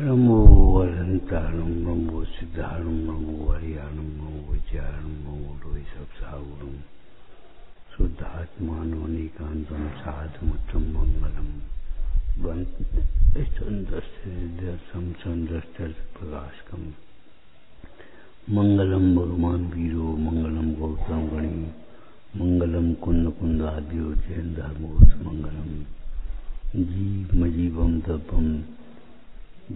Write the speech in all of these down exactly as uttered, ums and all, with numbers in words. नमो अहंकारणं नमो सिद्धारणं नमो हरियाणं नमो विचारणं नमो लोई सब सागुणं शुद्धात्मानो निकांतं साधुमतं मंगलम बंदस्तम संदस्तप्रकाशकम मंगलम भगवान वीरो मंगलम गौतम गणी मंगलम कुंद कुंदाद्यो जैन धर्मोत मंगलम जीव मजीवम तपम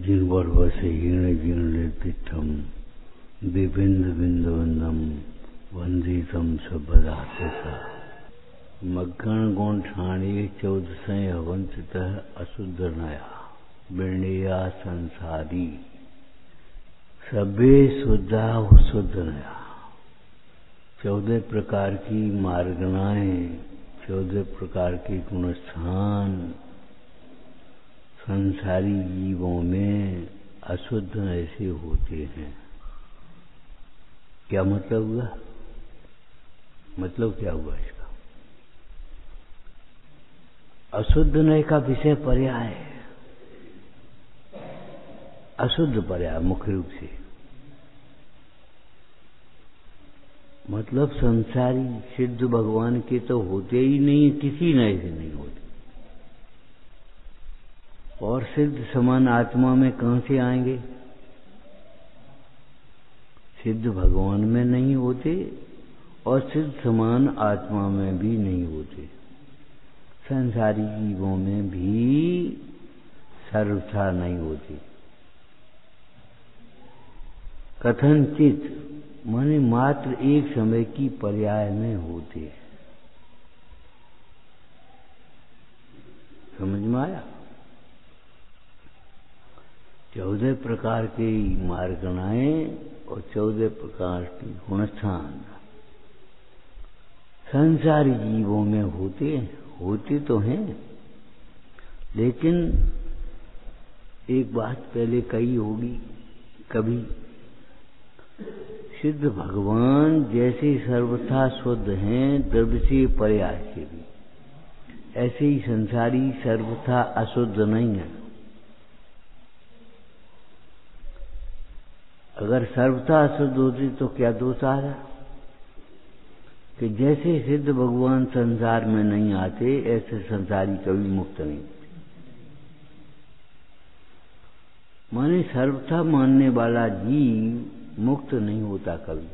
जिर्वर्वसे हीण जीर्णतिष्ठम बिबिंद बिंदवंदम वंदितम सपदातसा मग्गण गुण ठाणी चौदसय हवंत अशुद्ध नया बिणया संसारी सभे शुद्धा शुद्ध नया। चौदह प्रकार की मार्गनाएं, चौदह प्रकार के गुणस्थान संसारी जीवों में अशुद्ध ऐसे होते हैं। क्या मतलब हुआ? मतलब क्या हुआ इसका? अशुद्ध नय का विषय पर्याय है, अशुद्ध पर्याय मुख्य रूप से, मतलब संसारी सिद्ध भगवान के तो होते ही नहीं, किसी नय से नहीं होते। और सिद्ध समान आत्मा में कहां से आएंगे? सिद्ध भगवान में नहीं होते और सिद्ध समान आत्मा में भी नहीं होते। संसारी जीवों में भी सर्वथा नहीं होते। कथनचित माने मात्र एक समय की पर्याय में होते हैं। समझ में आया? चौदह प्रकार के मार्गनाएं और चौदह प्रकार के गुणस्थान संसारी जीवों में होते होते तो हैं, लेकिन एक बात पहले कही होगी कभी, सिद्ध भगवान जैसे सर्वथा शुद्ध हैं द्रव्य से पर्याय से भी, ऐसे ही संसारी सर्वथा अशुद्ध नहीं है। अगर सर्वथा अशुद्ध होती तो क्या दोष आ रहा? कि जैसे सिद्ध भगवान संसार में नहीं आते, ऐसे संसारी कभी मुक्त नहीं। माने सर्वथा मानने वाला जीव मुक्त नहीं होता कभी।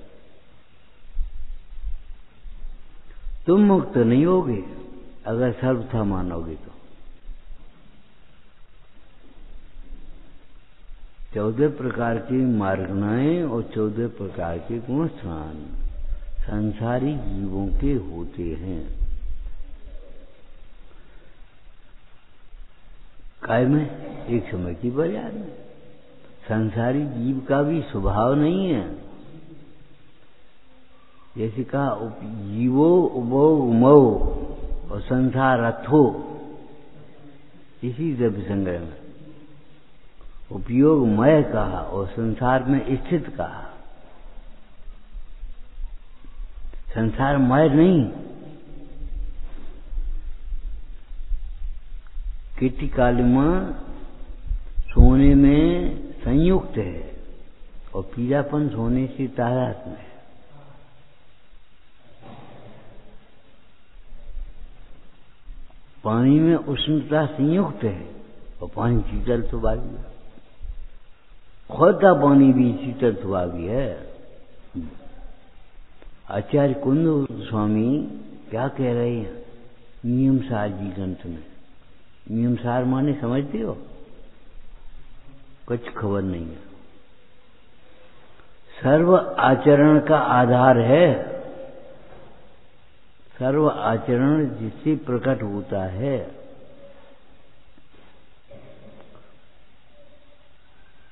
तुम मुक्त नहीं होगे अगर सर्वथा मानोगे तो। चौदह प्रकार की मार्गनाएं और चौदह प्रकार के गुणस्थान संसारी जीवों के होते हैं। काय में एक समय की पर्याय में संसारी जीव का भी स्वभाव नहीं है। जैसे कहा जीवो उभो उमो और संसार रथो, इसी द्रव्य संग्रह में उपयोग मय कहा और संसार में स्थित कहा। संसार मय नहीं। कीटी कालिमा सोने में संयुक्त है और पीलापन सोने से तादात में है। पानी में उष्णता संयुक्त है और पानी शीतल स्वभाव है। खोता पानी भी शीतल स्वभाव है। आचार्य कुंद स्वामी क्या कह रहे हैं नियमसार जी ग्रंथ में? नियमसार माने समझते हो, कुछ खबर नहीं है। सर्व आचरण का आधार है, सर्व आचरण जिससे प्रकट होता है।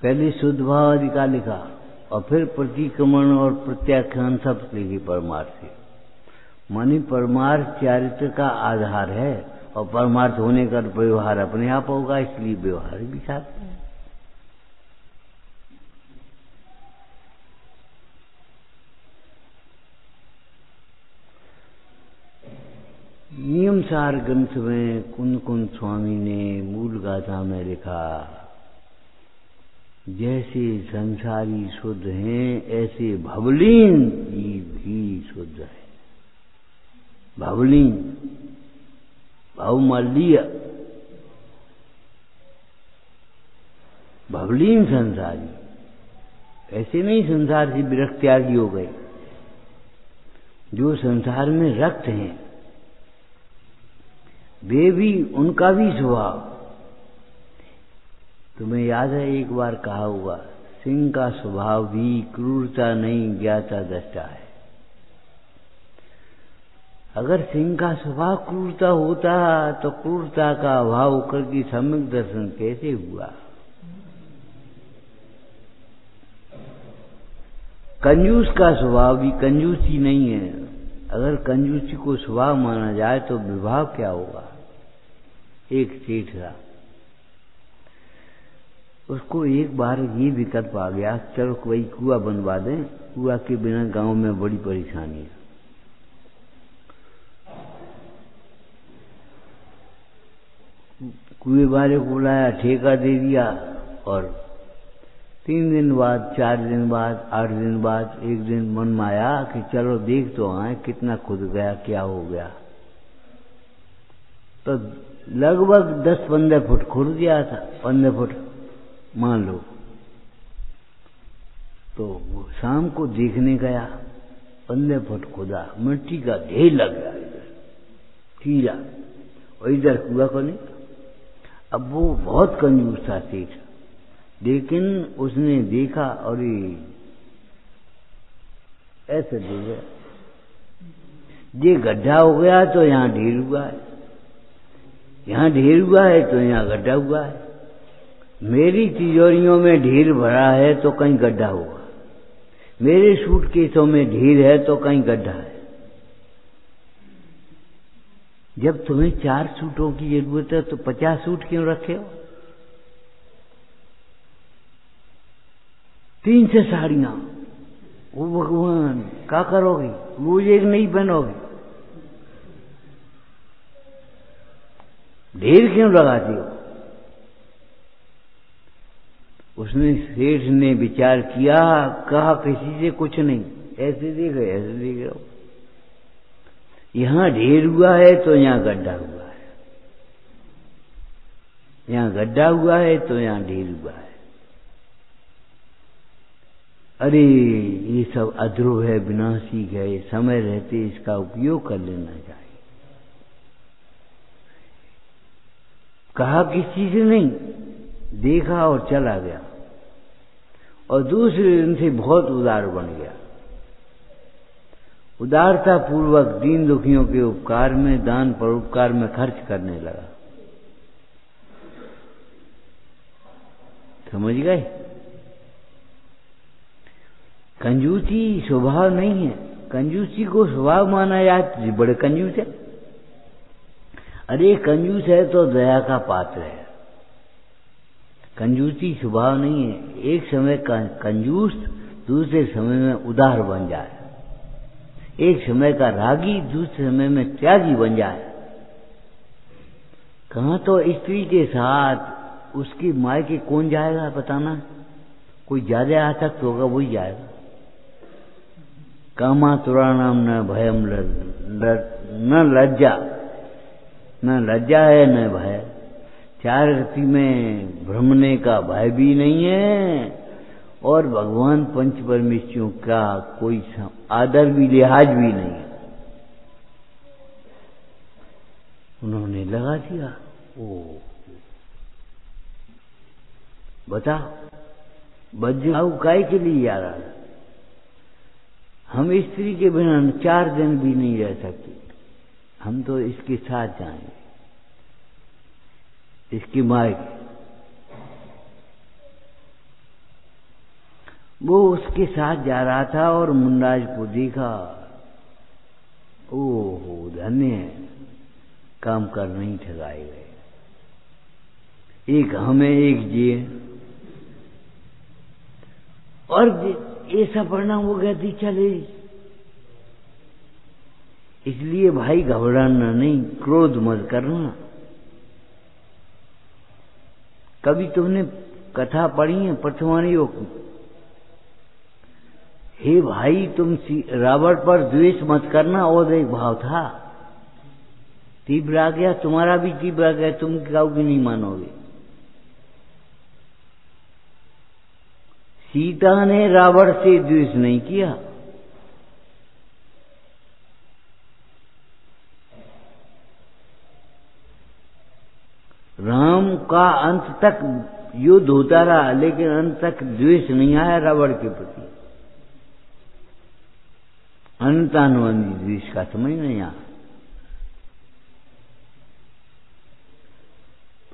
पहले शुद्ध भाव अधिकार लिखा और फिर प्रतिक्रमण और प्रत्याख्यान सब लिखी परमार्थ से। मानी परमार्थ चारित्र का आधार है और परमार्थ होने का व्यवहार अपने आप होगा, इसलिए व्यवहार भी साथ है। नियमसार ग्रंथ में कुंद कुंद स्वामी ने मूल गाथा में लिखा जैसे संसारी शुद्ध हैं ऐसे भवलीन जीव भी शुद्ध है। भवलीन भवमलिया भवलीन संसारी, ऐसे नहीं संसार से विरक्त त्यागी हो गए जो संसार में रक्त हैं, वे भी उनका भी स्वभाव। तुम्हें याद है एक बार कहा हुआ, सिंह का स्वभाव भी क्रूरता नहीं ज्ञाता दृष्टा है। अगर सिंह का स्वभाव क्रूरता होता तो क्रूरता का अभाव होकर की सम्यक दर्शन कैसे हुआ। कंजूस का स्वभाव भी कंजूसी नहीं है, अगर कंजूसी को स्वभाव माना जाए तो विभाव क्या होगा। एक सेठ था, उसको एक बार ये विकल्प आ गया, चलो कोई कुआ बनवा दें, कुआ के बिना गांव में बड़ी परेशानी है। कुएं वाले को बुलाया, ठेका दे दिया, और तीन दिन बाद, चार दिन बाद, आठ दिन बाद, एक दिन मन में आया कि चलो देख तो आए कितना खुद गया, क्या हो गया। तो लगभग दस पंद्रह फुट खुद गया था, पंद्रह फुट मान लो। तो शाम को देखने गया, पंद्रह फुट खुदा, मिट्टी का ढेर लग गया, इधर कीड़ा और इधर कुआ को नहीं। अब वो बहुत कंजूस था सेठ, लेकिन उसने देखा और ऐसे दे गया, ये गड्ढा हो गया तो यहाँ ढेर हुआ है, यहाँ ढेर हुआ है तो यहाँ गड्ढा हुआ है, मेरी तिजोरियों में ढेर भरा है तो कहीं गड्ढा होगा, मेरे सूटकेसों में ढेर है तो कहीं गड्ढा है। जब तुम्हें चार सूटों की जरूरत है तो पचास सूट क्यों रखे हो। तीन से साड़ियां, ओ भगवान, क्या करोगी, रोज एक नहीं पहनोगी, ढेर क्यों लगाती हो। उसने सेठ ने विचार किया, कहा किसी से कुछ नहीं, ऐसे देख रहे ऐसे देख रहे, यहाँ ढेर हुआ है तो यहाँ गड्ढा हुआ है, यहाँ गड्ढा हुआ है तो यहाँ ढेर हुआ है। अरे ये सब अध्रुव है, विनाशी है, समय रहते इसका उपयोग कर लेना चाहिए। कहा किसी से नहीं, देखा और चला गया, और दूसरे दिन से बहुत उदार बन गया। उदारता पूर्वक दीन दुखियों के उपकार में, दान परोपकार में खर्च करने लगा। समझ गए, कंजूसी स्वभाव नहीं है। कंजूसी को स्वभाव माना जाए बड़े कंजूस है। अरे कंजूस है तो दया का पात्र है, कंजूसी स्वभाव नहीं है। एक समय कंजूस, दूसरे समय में उदार बन जाए, एक समय का रागी, दूसरे समय में त्यागी बन जाए। कहाँ तो स्त्री के साथ उसकी मायके कौन जाएगा बताना, कोई ज्यादा आसक्त होगा वही जाएगा। कामातुराणाम न भयम न लज्जा, न लज्जा है न भय, चार रति में भ्रमने का भय भी नहीं है, और भगवान पंच परमेश्वरों का कोई आदर भी लिहाज भी नहीं है। उन्होंने लगा दिया। ओ बता, बजाऊ काय के लिए जा रहा है, हम स्त्री के बिना चार दिन भी नहीं रह सकते, हम तो इसके साथ जाएंगे, इसकी मायके। वो उसके साथ जा रहा था और मुनराज को देखा, ओहो धन्य है, काम कर नहीं ठगाए गए, एक हमें एक जिए। और ऐसा परिणाम हो गया थी चले। इसलिए भाई घबराना नहीं, क्रोध मत करना। कभी तुमने कथा पढ़ी है पठवानियों की। हे भाई, तुम रावण पर द्वेष मत करना, और एक भाव था, तीव्र आ गया, तुम्हारा भी तीव्र आ गया, तुम कहोगे नहीं मानोगे। सीता ने रावण से द्वेष नहीं किया, राम का अंत तक युद्ध होता रहा, लेकिन अंत तक द्वेष नहीं आया रावण के प्रति, अंतानुबंधी द्वेष का समझ नहीं आया।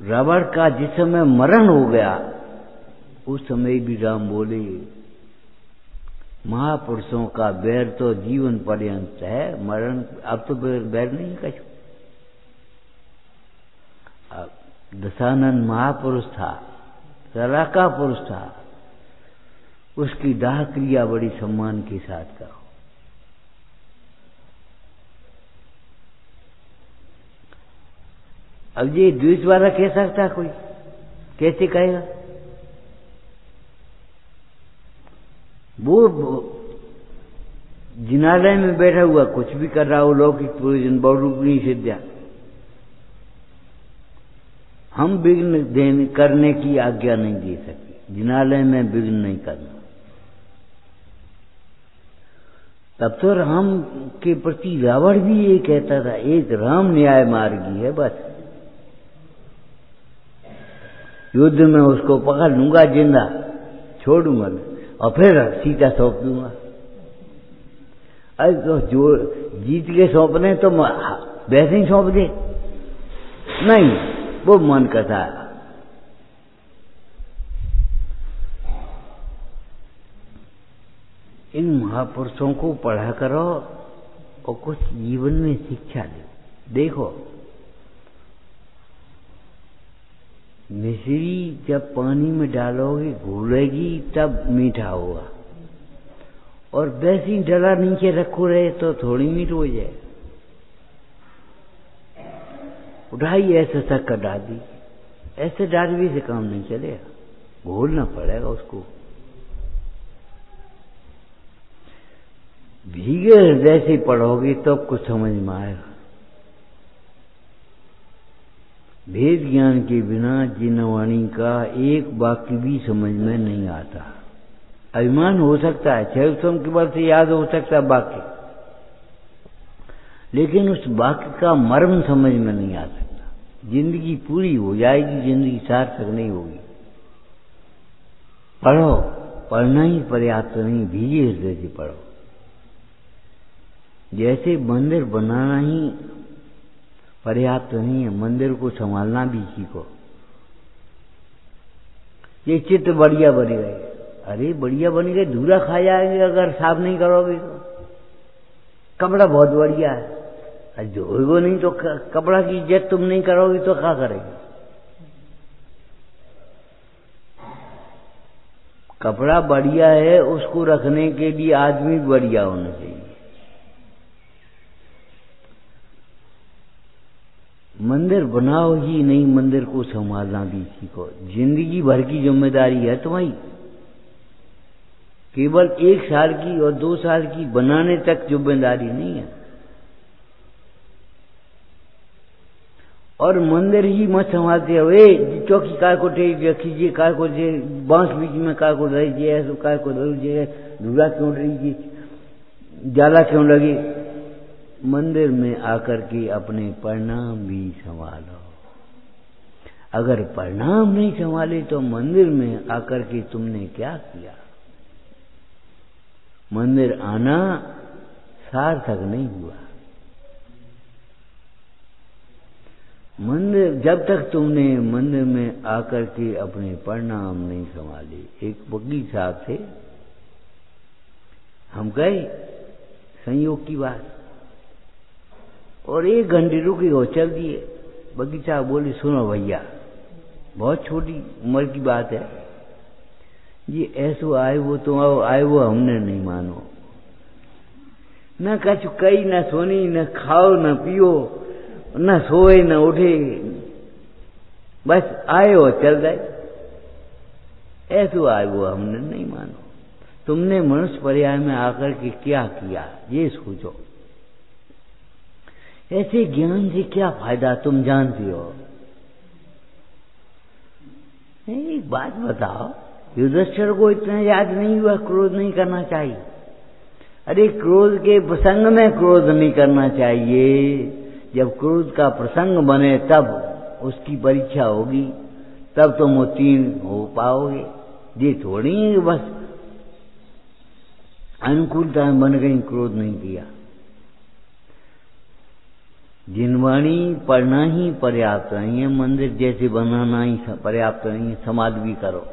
रावण का जिस समय मरण हो गया, उस समय भी राम बोले, महापुरुषों का बैर तो जीवन पर्यंत है, मरण अब तो बैर नहीं कछो। दशानंद महापुरुष था, सरा का पुरुष था, उसकी दाह क्रिया बड़ी सम्मान के साथ करो। अब ये द्वेष वाला कह सकता कोई? कैसे कहेगा? वो जिनालय में बैठा हुआ कुछ भी कर रहा हो, लौकिक पूजन बहुरूपनी सिद्धियां, हम विघ्न देने करने की आज्ञा नहीं दे सकते। जिनालय में विघ्न नहीं करना। तब तो राम के प्रति रावण भी ये कहता था, एक राम न्याय मार्गी है, बस युद्ध में उसको पकड़ लूंगा, जिंदा छोड़ूंगा, और फिर सीता सौंप दूंगा। अरे तो जो जीत के सौंपने तो वैसे ही सौंप दे, नहीं वो मन कथा। इन महापुरुषों को पढ़ा करो और कुछ जीवन में शिक्षा दो। देखो, मिश्री जब पानी में डालोगे घुलेगी तब मीठा होगा, और वैसे ही डला नीचे रखो रहे तो थोड़ी मीठ हो जाए। उठाई ऐसे शक्कर डाल दी, ऐसे डालवी से काम नहीं चलेगा, घोलना पड़ेगा उसको। भीगे हृदय से पढ़ोगे तब तो कुछ समझ में आएगा। भेद ज्ञान के बिना जिनवाणी का एक वाक्य भी समझ में नहीं आता। अभिमान हो सकता है, शैवसम के बल से याद हो सकता है वाक्य, लेकिन उस वाक्य का मर्म समझ में नहीं आ सकता। जिंदगी पूरी हो जाएगी, जिंदगी सार्थक नहीं होगी। पढ़ो, पढ़ना ही पर्याप्त नहीं, भीगे हृदय से पढ़ो। जैसे मंदिर बनाना ही पर्याप्त तो नहीं है, मंदिर को संभालना भी सीखो। ये चित्र बढ़िया बन गए, अरे बढ़िया बन गए, धूरा खा जाएंगे अगर साफ नहीं करोगे तो। कपड़ा बहुत बढ़िया है, धोएगो नहीं तो कपड़ा की इज्जत तुम नहीं करोगे तो क्या करेंगे? कपड़ा बढ़िया है, उसको रखने के लिए आदमी बढ़िया होना चाहिए। मंदिर बनाओ ही नहीं, मंदिर को संभालना भी सीखो। जिंदगी भर की जिम्मेदारी है तुम्हारी, केवल एक साल की और दो साल की बनाने तक जिम्मेदारी नहीं है। और मंदिर ही मत संभालते हो, ए चौकी काय को टेक रखीजिए, काय को बांस बीच में काय को रखिए, ऐसा काय को रखिए, धूला क्यों रखिए, जाला क्यों लगे। मंदिर में आकर के अपने परिणाम भी संभालो। अगर परिणाम नहीं संभाले तो मंदिर में आकर के तुमने क्या किया? मंदिर आना सार्थक नहीं हुआ। मंदिर जब तक तुमने मंदिर में आकर के अपने परिणाम नहीं संभाले। एक वकील साहब थे, हम गए, संयोग की बात, और एक घंटे रुके और चल दिए। बगीचा बोले, सुनो भैया, बहुत छोटी उम्र की बात है, ये ऐसो आए वो तुम आओ, आए वो हमने नहीं मानो, न कछु कही, न सोनी, न खाओ, न पियो, न सोए, न उठे, बस आए और चल गए। ऐसा आयो हमने नहीं मानो। तुमने मनुष्य पर्याय में आकर के क्या किया ये सोचो। ऐसे ज्ञान से क्या फायदा तुम जानती हो। एक बात बताओ, युधिष्ठिर को इतना याद नहीं हुआ क्रोध नहीं करना चाहिए। अरे क्रोध के प्रसंग में क्रोध नहीं करना चाहिए, जब क्रोध का प्रसंग बने तब उसकी परीक्षा होगी, तब तुम उत्तीर्ण हो पाओगे। ये थोड़ी है बस अनुकूलता बन गई क्रोध नहीं किया। जिनवाणी पढ़ना ही पर्याप्त नहीं है, मंदिर जैसे बनाना ही पर्याप्त नहीं है, समाधि भी करो।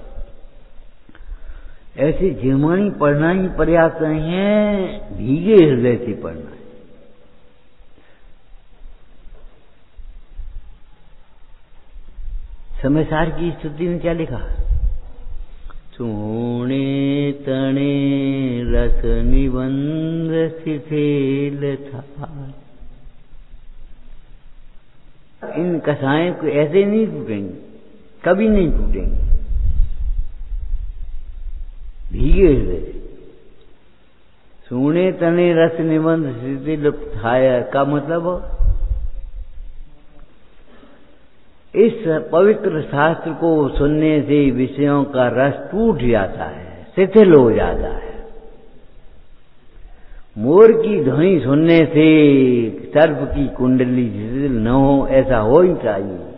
ऐसे जिनवाणी पढ़ना ही पर्याप्त नहीं है, भीगे हृदय से पढ़ना है। समयसार की स्तुति में क्या लिखा, चूणे तणे रस निबंध शिथिल था। इन कथाएं को ऐसे नहीं टूटेंगी, कभी नहीं टूटेंगी, भीगे हृदय। सूने तने रस निबंध शिथिल लुप्ताया का मतलब हो, इस पवित्र शास्त्र को सुनने से विषयों का रस टूट जाता है, शिथिल हो जाता है। मोर की ध्वनि सुनने से सर्प की कुंडली शिथिल न हो, ऐसा हो ही चाहिए।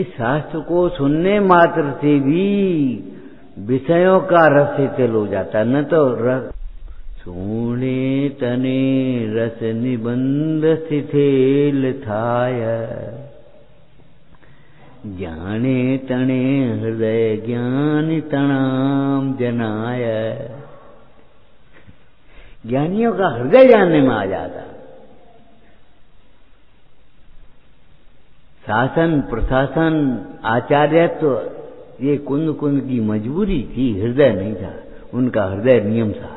इस शास्त्र को सुनने मात्र से भी विषयों का रस शिथिल हो जाता है, न तो रस। सुने तने रस निबंध शिथिल थाय, जाने तने हृदय ज्ञान तनाम जनाय। ज्ञानियों का हृदय जानने में आ जाता। शासन प्रशासन आचार्यत्व ये कुंद कुंद की मजबूरी थी, हृदय नहीं था उनका। हृदय नियम था,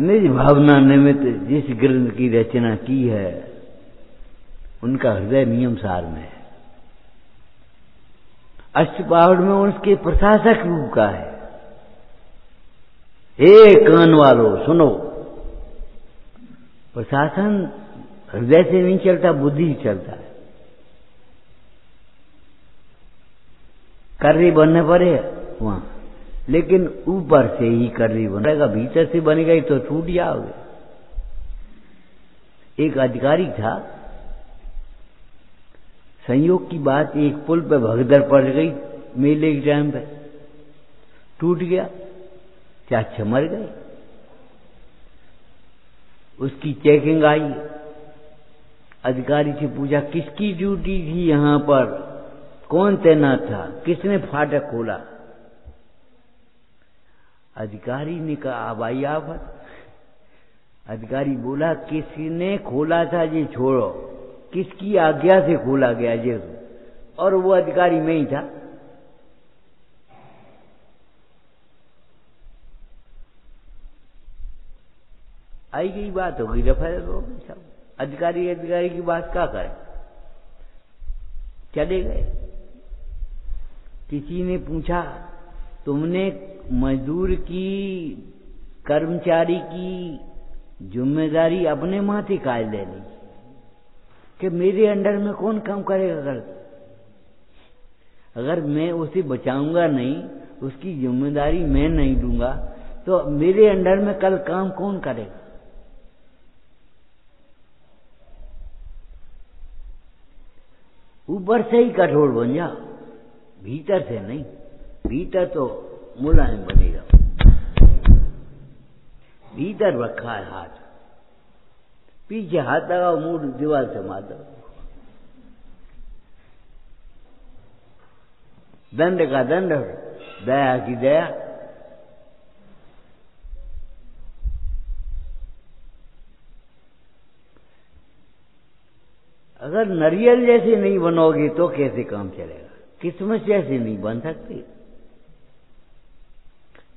निज भावना निमित्त जिस ग्रंथ की रचना की है उनका हृदय नियम सार में है। अष्टपावड़ में उसके प्रशासक रूप का है। हे कान वालों सुनो, प्रशासन हृदय से नहीं चलता, बुद्धि चलता है। कर्री बनने पड़े वहां, लेकिन ऊपर से ही कर्री बनेगा, भीतर से बनी गई तो टूट जाओगे। एक अधिकारी था, संयोग की बात एक पुल पर भगदड़ पड़ गई मेले के टाइम पर, टूट गया, क्या छमर गई। उसकी चेकिंग आई, अधिकारी से पूछा किसकी ड्यूटी थी यहाँ पर, कौन तैनात था, किसने फाटक खोला। अधिकारी ने कहा आबाई आफत। अधिकारी बोला किसने खोला था ये छोड़ो, किसकी आज्ञा से खोला गया ये, और वो अधिकारी में ही था। आई गई बात हो गई, रफादफी हो गई सब। अधिकारी अधिकारी की बात क्या करे, चले गए। किसी ने पूछा तुमने मजदूर की कर्मचारी की जिम्मेदारी अपने माथे काहे ले ली, कि मेरे अंडर में कौन काम करेगा। कर अगर मैं उसे बचाऊंगा नहीं, उसकी जिम्मेदारी मैं नहीं लूंगा, तो मेरे अंडर में कल काम कौन करेगा। ऊपर से ही कठोर बन जा, भीतर से नहीं। भीतर तो मुलायम बनेगा, भीतर रखा है हाथ, पीछे हाथ लगाओ, मुंह दीवार से मार दो, दंड का दंड, दया की दया। अगर नारियल जैसे नहीं बनोगे तो कैसे काम चलेगा। किसमस जैसे नहीं बन सकते,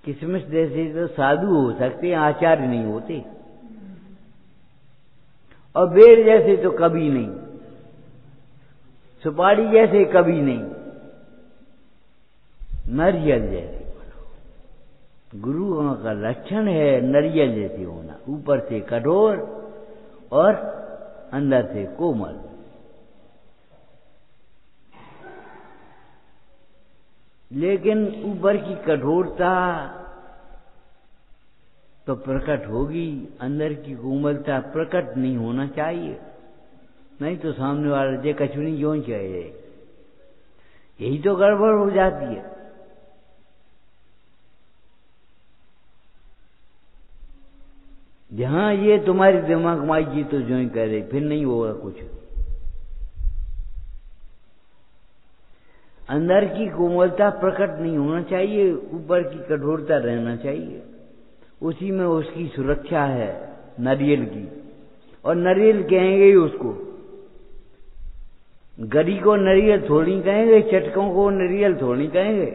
किसमस जैसे तो साधु हो सकते हैं, आचार्य नहीं होते। और बेर जैसे तो कभी नहीं, सुपारी जैसे कभी नहीं, नारियल जैसे बनो। गुरुओं का लक्षण है नारियल जैसे होना, ऊपर से कठोर और अंदर से कोमल। लेकिन ऊपर की कठोरता तो प्रकट होगी, अंदर की कोमलता प्रकट नहीं होना चाहिए, नहीं तो सामने वाला जे कचुनी क्यों चाहिए, यही तो गड़बड़ हो जाती है। जहां ये तुम्हारे दिमाग में आई जी तो ज्वाइन करे, फिर नहीं होगा कुछ। अंदर की कोमलता प्रकट नहीं होना चाहिए, ऊपर की कठोरता रहना चाहिए, उसी में उसकी सुरक्षा है नारियल की। और नारियल कहेंगे ही उसको, गरी को नारियल थोड़ी कहेंगे, चटकों को नारियल थोड़ी कहेंगे,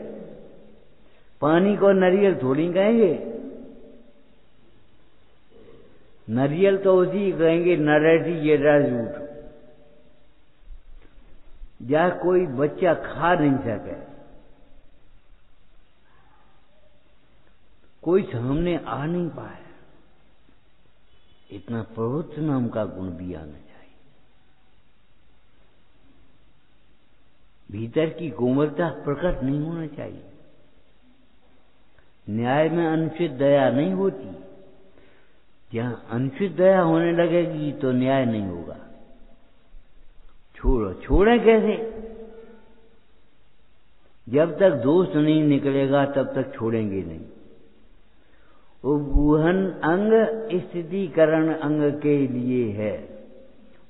पानी को नारियल थोड़ी कहेंगे। नारियल तो उसी कहेंगे, नारटी जेडा झूठ, या कोई बच्चा खा नहीं सके, कोई सामने आ नहीं पाए, इतना प्रवृत्ति नाम का गुण भी आना चाहिए। भीतर की कोमलता प्रकट नहीं होना चाहिए। न्याय में अनुचित दया नहीं होती, जहां अनुचित दया होने लगेगी तो न्याय नहीं होगा। छोड़ो, छोड़े कैसे? जब तक दोष नहीं निकलेगा तब तक छोड़ेंगे नहीं। उपगुहन अंग स्थितिकरण अंग के लिए है।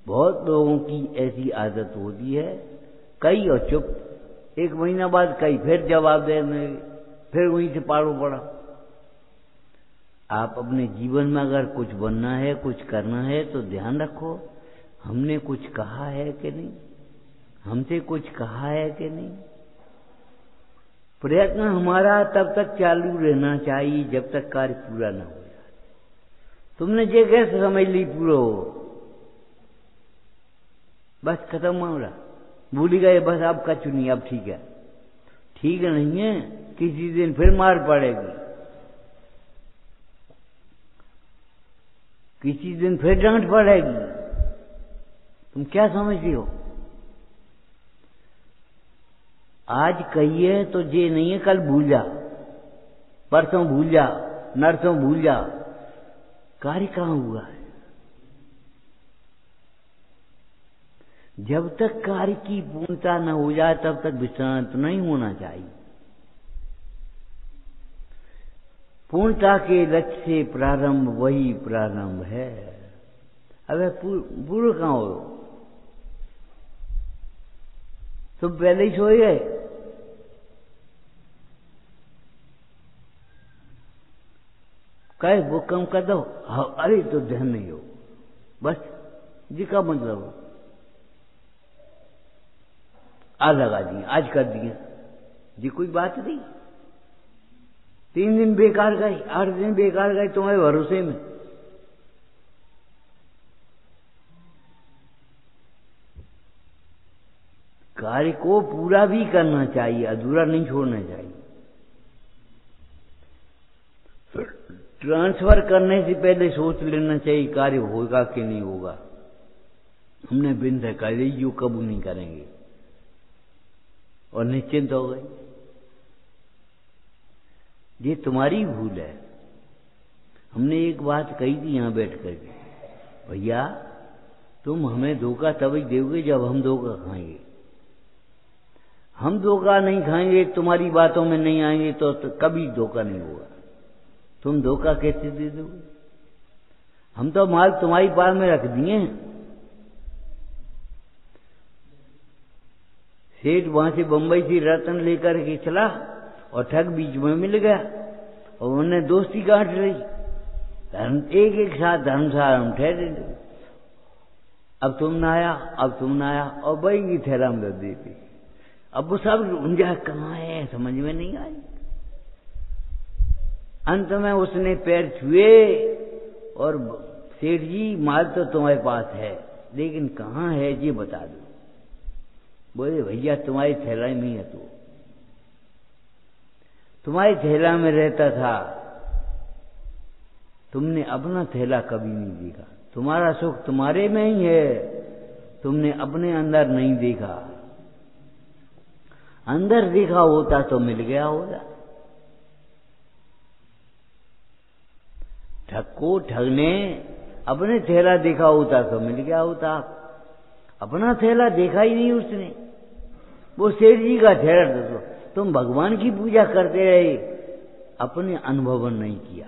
बहुत लोगों की ऐसी आदत होती है, कई और चुप, एक महीना बाद कई फिर जवाब देने, फिर वहीं से पारो पड़ा। आप अपने जीवन में अगर कुछ बनना है, कुछ करना है, तो ध्यान रखो हमने कुछ कहा है कि नहीं, हमसे कुछ कहा है कि नहीं। प्रयत्न हमारा तब तक चालू रहना चाहिए जब तक कार्य पूरा ना हो जाए। तुमने जे कैसे समझ ली पूरा हो, बस खत्म मामला, भूल गए, बस आपका चुनिए, अब ठीक है। ठीक नहीं है, किसी दिन फिर मार पड़ेगी, किसी दिन फिर डांट पड़ेगी। तुम क्या समझती हो? आज कहिए तो जे नहीं है, कल भूल जा, परसों भूल जा, नरसों भूल जा, कार्य कहां हुआ है? जब तक कार्य की पूर्णता न हो जाए तब तक विश्रांत नहीं होना चाहिए। पूर्णता के लक्ष्य से प्रारंभ वही प्रारंभ है। अब पूर्व कहां हो? तुम पहले ही सोए गए। कहे वो कम कर दो, हाँ, अरे तो ध्यान नहीं हो, बस जी का मतलब हो, आज लगा दिए, आज कर दिए जी, कोई बात नहीं। तीन दिन बेकार गए, आठ दिन बेकार गए तुम्हारे भरोसे में। कार्य को पूरा भी करना चाहिए, अधूरा नहीं छोड़ना चाहिए। ट्रांसफर करने से पहले सोच लेना चाहिए कार्य होगा कि नहीं होगा। हमने बिन थकाए यू कबू नहीं करेंगे और निश्चिंत हो गए। ये तुम्हारी भूल है। हमने एक बात कही थी यहां बैठ करके, भैया तुम हमें धोखा तभी दोगे जब हम धोखा खाएंगे। हम धोखा नहीं खाएंगे, तुम्हारी बातों में नहीं आएंगे तो, तो कभी धोखा नहीं होगा। तुम धोखा कैसे दे दोगे? हम तो माल तुम्हारी पाल में रख दिए। सेठ वहां से बंबई से रतन लेकर के चला और ठग बीच में मिल गया और उन्होंने दोस्ती काट रही। धर्म एक एक साथ धर्मशाला हम ठहरे, अब तुम ना आया, अब तुम ना आया, और बई की थैला में देती। अब वो सब रुंझा कहाँ है, समझ में नहीं आई। अंत में उसने पैर छुए और सेठ जी माल तो तुम्हारे पास है, लेकिन कहाँ है ये बता दो। बोले भैया तुम्हारी थैला में ही है, तू तुम्हारी थैला में रहता था, तुमने अपना थैला कभी नहीं देखा, तुम्हारा सुख तुम्हारे में ही है, तुमने अपने अंदर नहीं देखा। अंदर देखा होता तो मिल गया होता। ठग को ठग ने अपने थैला देखा होता तो मिल गया होता, अपना थैला देखा ही नहीं उसने। वो सेठ जी का थैला देखो, तुम भगवान की पूजा करते रहे, अपने अनुभवन नहीं किया।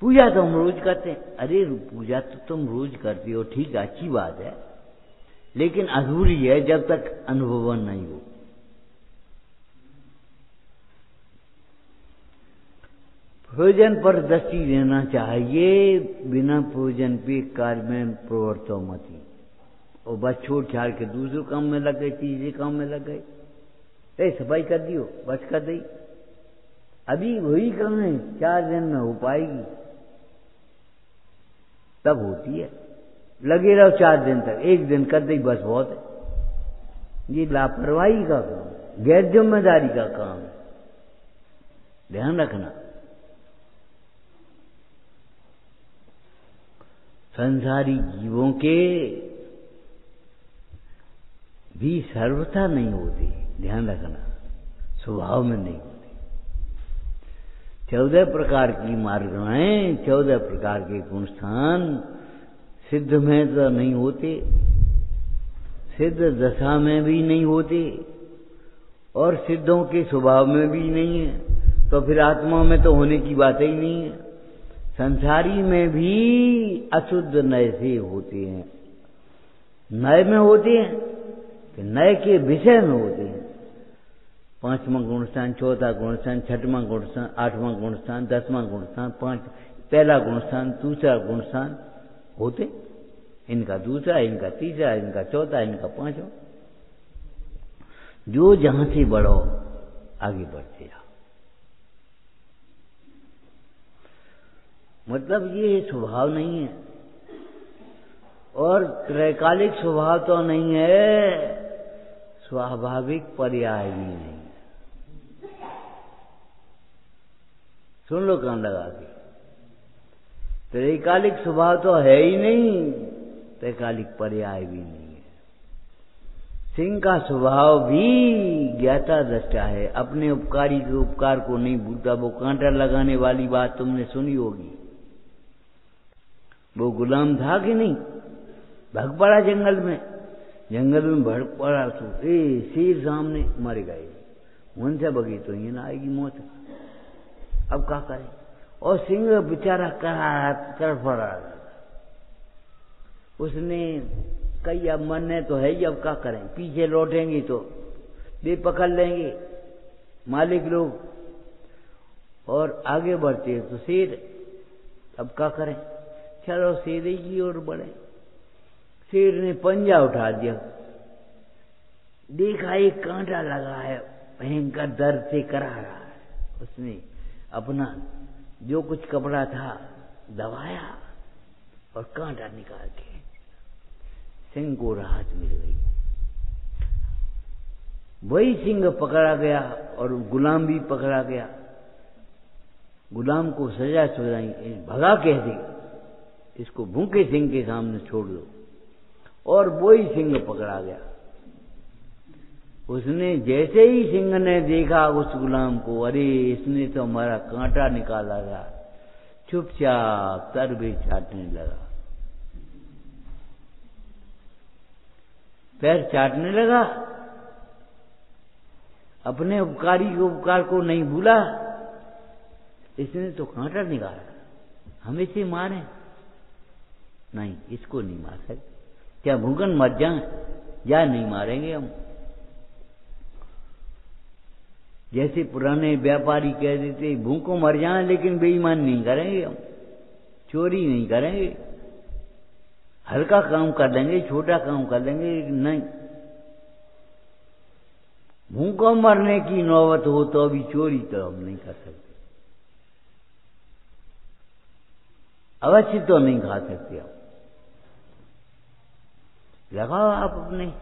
पूजा तो हम रोज करते हैं, अरे पूजा तो तुम रोज करते हो, ठीक है, अच्छी बात है, लेकिन अधूरी है जब तक अनुभवन नहीं हो। प्रयोजन पर दृष्टि रहना चाहिए, बिना प्रयोजन पे कार्य में प्रवृत्ति मत ही, और बस छोड़ छाड़ के दूसरे काम में लग गए, तीसरे काम में लग गए, सफाई कर दियो, बस कर दी, अभी वही काम है, चार दिन में हो पाएगी, तब होती है, लगे रहो चार दिन तक, एक दिन कर दी बस बहुत है। ये लापरवाही का काम, गैर जिम्मेदारी का काम, ध्यान रखना। संसारी जीवों के भी सर्वथा नहीं होती, ध्यान रखना, स्वभाव में नहीं होती। चौदह प्रकार की मार्गनाएं, चौदह प्रकार के गुणस्थान सिद्ध में तो नहीं होते, सिद्ध दशा में भी नहीं होते, और सिद्धों के स्वभाव में भी नहीं है, तो फिर आत्मा में तो होने की बात ही नहीं है। संसारी में भी अशुद्ध नए से होते हैं, नए में होते हैं कि नए के विषय में होते हैं। पांचवा गुणस्थान, चौथा गुणस्थान, छठवां गुणस्थान, आठवां गुणस्थान, दसवां गुणस्थान, पांच पहला गुणस्थान, दूसरा गुणस्थान होते, इनका दूसरा, इनका तीसरा, इनका चौथा, इनका पांचवा, जो जहां से बढ़ो आगे बढ़ते जाओ। मतलब ये स्वभाव नहीं है, और त्रैकालिक स्वभाव तो नहीं है, स्वाभाविक पर्याय भी नहीं है। सुन लो कान लगा के, त्रैकालिक स्वभाव तो है ही नहीं, त्रैकालिक पर्याय भी नहीं है। सिंह का स्वभाव भी ज्ञाता दृष्टा है, अपने उपकारी के उपकार को नहीं भूलता। वो कांटा लगाने वाली बात तुमने सुनी होगी, वो गुलाम था कि नहीं, भाग पड़ा जंगल में, जंगल में भाग पड़ा तो ए शेर सामने मर गए, मन से बगी तो ये ना आएगी मौत, अब क्या करें। और सिंह बेचारा तड़फ रहा था, उसने कही अब मरने तो है ही, अब क्या करें, पीछे लौटेंगे तो बे पकड़ लेंगे मालिक लोग, और आगे बढ़ते तो शेर, अब क्या करें, चलो शेर की ओर बढ़े। शेर ने पंजा उठा दिया, देखा एक कांटा लगा है, भयंकर दर्द से कराह रहा है। उसने अपना जो कुछ कपड़ा था दबाया और कांटा निकाल के, सिंह को राहत मिल गई। वही सिंह पकड़ा गया और गुलाम भी पकड़ा गया, गुलाम को सजा सुनाई, भगा कह दी, इसको भूखे सिंह के सामने छोड़ दो, और वही सिंह पकड़ा गया। उसने जैसे ही सिंह ने देखा उस गुलाम को, अरे इसने तो हमारा कांटा निकाला था, चुपचाप तर भी चाटने लगा, पैर चाटने लगा, अपने उपकारी के उपकार को नहीं भूला। इसने तो कांटा निकाला, हम इसे मारे नहीं, इसको नहीं मार सकते, क्या भूखन मर जाए या नहीं मारेंगे हम। जैसे पुराने व्यापारी कह देते भूखों मर जाए, लेकिन बेईमान नहीं करेंगे हम, चोरी नहीं करेंगे, हल्का काम कर लेंगे, छोटा काम कर लेंगे, नहीं। भूखों मरने की नौबत हो तो अभी चोरी तो हम नहीं कर सकते, अवश्य तो नहीं खा सकते हम, लगाओ आप अपने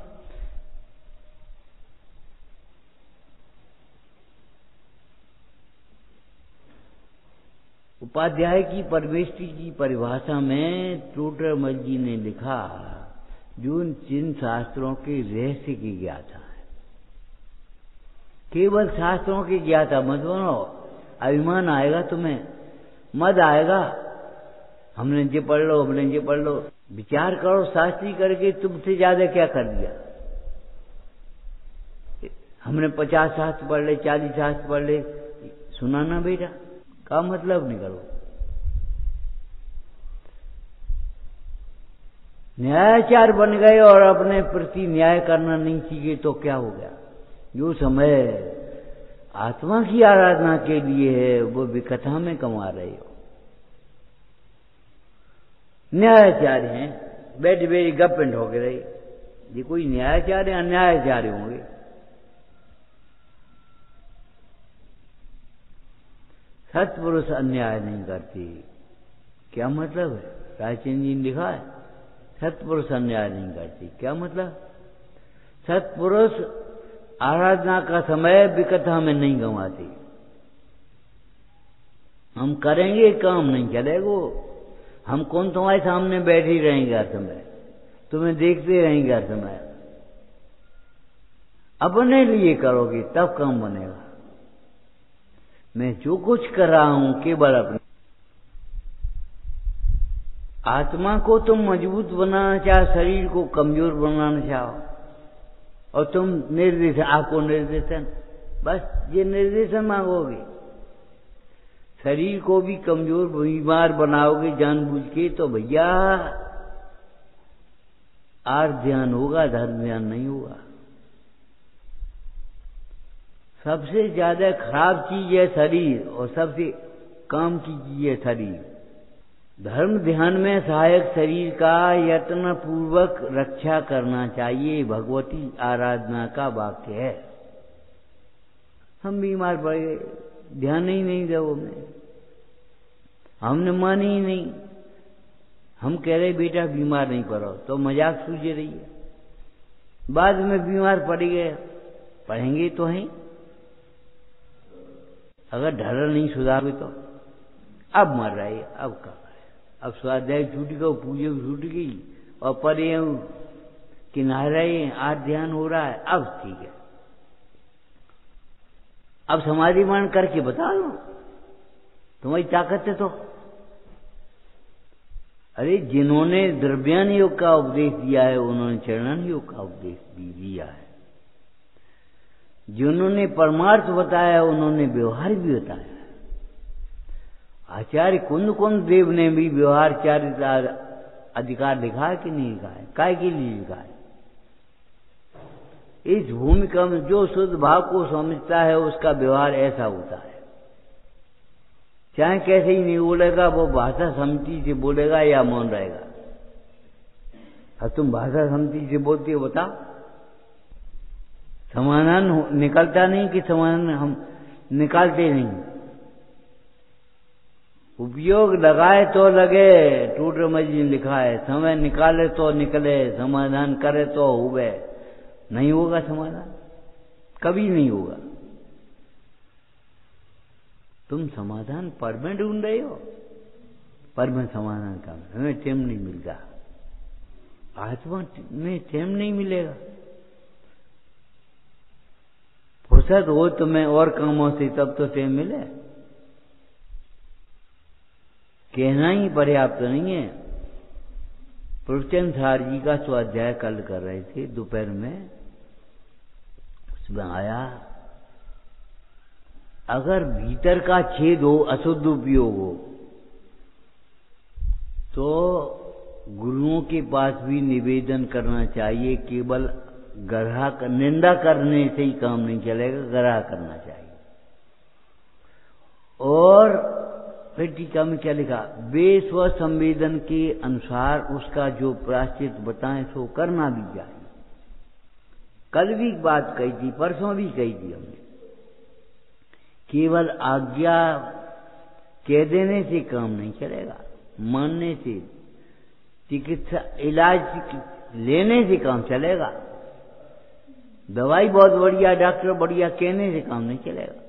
उपाध्याय की परवेष्टि की परिभाषा में टूटरमल जी ने लिखा जो जिन शास्त्रों के रहस्य की ज्ञाता है, केवल शास्त्रों की ज्ञाता मत बनो। अभिमान आएगा तुम्हें, मद आएगा, हमने ये पढ़ लो, हमने ये पढ़ लो। विचार करो शास्त्री करके तुमसे ज्यादा क्या कर दिया। हमने पचास शास्त्र पढ़ ले, चालीस शास्त्र पढ़ ले, सुनाना बेटा का मतलब नहीं करो। न्यायाचार बन गए और अपने प्रति न्याय करना नहीं चाहिए तो क्या हो गया। जो समय आत्मा की आराधना के लिए है वो विकथा में कमा रहे हो। न्यायाचार्य हैं, बैठ बैठ गपेंड हो गए रही। ये कोई न्यायाचार्य अन्यायाचार्य होंगे। सत्पुरुष अन्याय नहीं करती, क्या मतलब है। रायचंद जी ने लिखा है सत्पुरुष अन्याय नहीं करती, क्या मतलब। सत्पुरुष आराधना का समय विकथा में नहीं गंवाती। हम करेंगे काम नहीं चलेगा, हम कौन तुम्हारे सामने बैठे ही रहेंगे हर समय, तुम्हें देखते रहेंगे हर समय। अपने लिए करोगे तब काम बनेगा। मैं जो कुछ कर रहा हूं केवल अपने आत्मा को तुम मजबूत बनाना चाहो, शरीर को कमजोर बनाना चाहो, और तुम निर्देशन, आपको निर्देशन, बस ये निर्देशन मांगोगे। शरीर को भी कमजोर बीमार बनाओगे जानबूझ के तो भैया आर ध्यान होगा, धर्म ध्यान नहीं होगा। सबसे ज्यादा खराब चीज है शरीर और सबसे काम की चीज है शरीर। धर्म ध्यान में सहायक शरीर का यत्न पूर्वक रक्षा करना चाहिए, भगवती आराधना का वाक्य है। हम बीमार पड़ गए, ध्यान ही नहीं दो, हमने हमने मानी ही नहीं। हम कह रहे बेटा बीमार नहीं पड़ो तो मजाक सूझे रही है। बाद में बीमार पड़ गए, पढ़ेंगे तो हैं, अगर ढर्रा नहीं सुधारे तो अब मर रहा है। अब क्या अब स्वाध्याय छूट गए, पूजा छूट गई और पर किनारे आज ध्यान हो रहा है, अब ठीक है। अब समाधि मान करके बता लो तुम्हारी ताकत है तो। अरे जिन्होंने द्रव्यान योग का उपदेश दिया है उन्होंने चरणन योग का उपदेश दिया है, जिन्होंने परमार्थ बताया उन्होंने व्यवहार भी बताया है। आचार्य कुंद कुंद देव ने भी व्यवहार चारित्र अधिकार लिखा है कि नहीं लिखा है, काय के लिए लिखा है। इस भूमिका में जो शुद्ध भाव को समझता है उसका व्यवहार ऐसा होता है, चाहे कैसे ही नहीं बोलेगा, वो भाषा समिति से बोलेगा या मौन रहेगा। अब तुम भाषा समिति से बोलते हो, बता समाधान निकलता नहीं कि समाधान हम निकालते नहीं। उपयोग लगाए तो लगे, टूटरमल जी ने लिखा है समय निकाले तो निकले, समाधान करे तो हुए, नहीं होगा समाधान, कभी नहीं होगा। तुम समाधान पर में ढूंढ रहे हो, पर में समाधान का हमें टेम नहीं मिलता, आत्मा में टेम नहीं मिलेगा। फुर्सत हो तुम्हें और कामों से तब तो टेम मिले। कहना ही पर्याप्त तो नहीं है। प्रवचन सार जी का स्वाध्याय कल कर रहे थे दोपहर में, उसमें आया अगर भीतर का छेद हो, अशुद्ध उपयोग हो तो गुरुओं के पास भी निवेदन करना चाहिए। केवल ग्राह निंदा करने से ही काम नहीं चलेगा, ग्राह करना चाहिए। और फिर टीका में क्या लिखा, वे स्व संवेदन के अनुसार उसका जो प्रायश्चित बताएं सो करना भी चाहिए। कल भी बात कही थी, परसों भी कही थी हमने, केवल आज्ञा कह देने से काम नहीं चलेगा, मानने से चिकित्सा इलाज लेने से काम चलेगा। दवाई बहुत बढ़िया, डॉक्टर बढ़िया, कहने से काम नहीं चलेगा।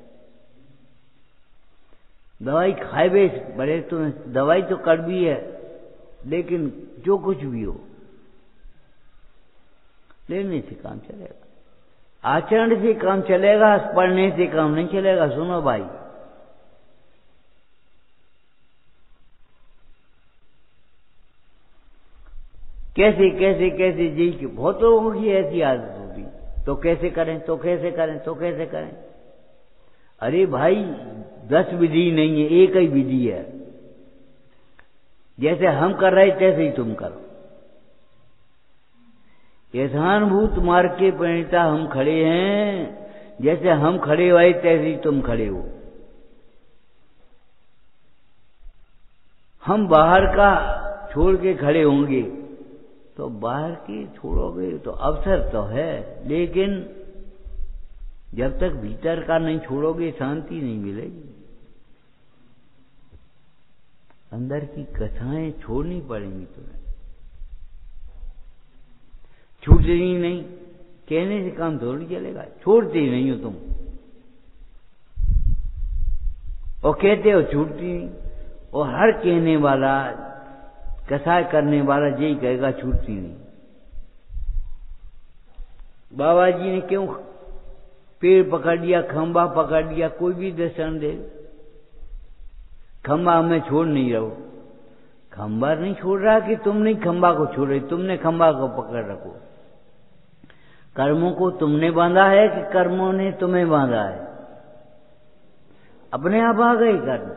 दवाई खाए बे बड़े तो दवाई तो कड़वी है, लेकिन जो कुछ भी हो लेने से काम चलेगा, आचरण से काम चलेगा, पढ़ने से काम नहीं चलेगा। सुनो भाई, कैसे कैसे कैसे जी की बहुत लोगों की ऐसी आदत होगी, तो कैसे करें, तो कैसे करें, तो कैसे करें। अरे भाई, दस विधि नहीं है, एक ही विधि है। जैसे हम कर रहे तैसे ही तुम करो। यथानुभूत मार्ग के परिणता हम खड़े हैं, जैसे हम खड़े हुए तैसे ही तुम खड़े हो। हम बाहर का छोड़ के खड़े होंगे तो बाहर की छोड़ोगे तो अवसर तो है, लेकिन जब तक भीतर का नहीं छोड़ोगे शांति नहीं मिलेगी। अंदर की कथाएं छोड़नी पड़ेंगी तुम्हें। छूट रही नहीं, कहने से काम थोड़ी चलेगा। छोड़ते ही नहीं हो तुम, और कहते हो छूटती नहीं, और हर कहने वाला, कथा करने वाला यही कहेगा छूटती नहीं। बाबा जी ने क्यों पेड़ पकड़ लिया, खंबा पकड़ लिया, कोई भी दर्शन दे, खंबा हमें छोड़ नहीं रहो। खंबा नहीं छोड़ रहा कि तुम नहीं खंबा को छोड़ रहे, तुमने खंबा को पकड़ रखो। कर्मों को तुमने बांधा है कि कर्मों ने तुम्हें बांधा है? अपने आप आ गए कर्म।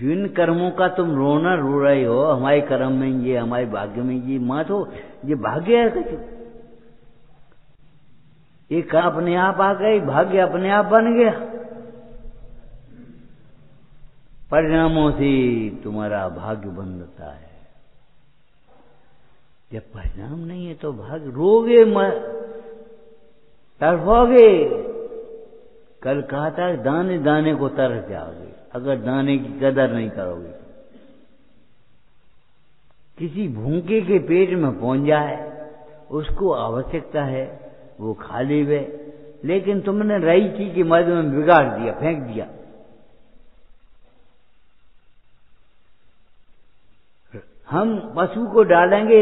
जिन कर्मों का तुम रोना रो रहे हो, हमारे कर्म में ये, हमारे भाग्य में ये, माँ तो ये भाग्य है कुछ, ये अपने आप आ गई, भाग्य अपने आप बन गया। परिणामों से तुम्हारा भाग्य बनता है। जब परिणाम नहीं है तो भाग्य रोगे, तरफोगे। कल कहा था दाने दाने को तरफ जाओगे अगर दाने की कदर नहीं करोगे। किसी भूखे के पेट में पहुंच जाए, उसको आवश्यकता है, वो खाली है, लेकिन तुमने रईची की मद में बिगाड़ दिया, फेंक दिया। हम पशु को डालेंगे,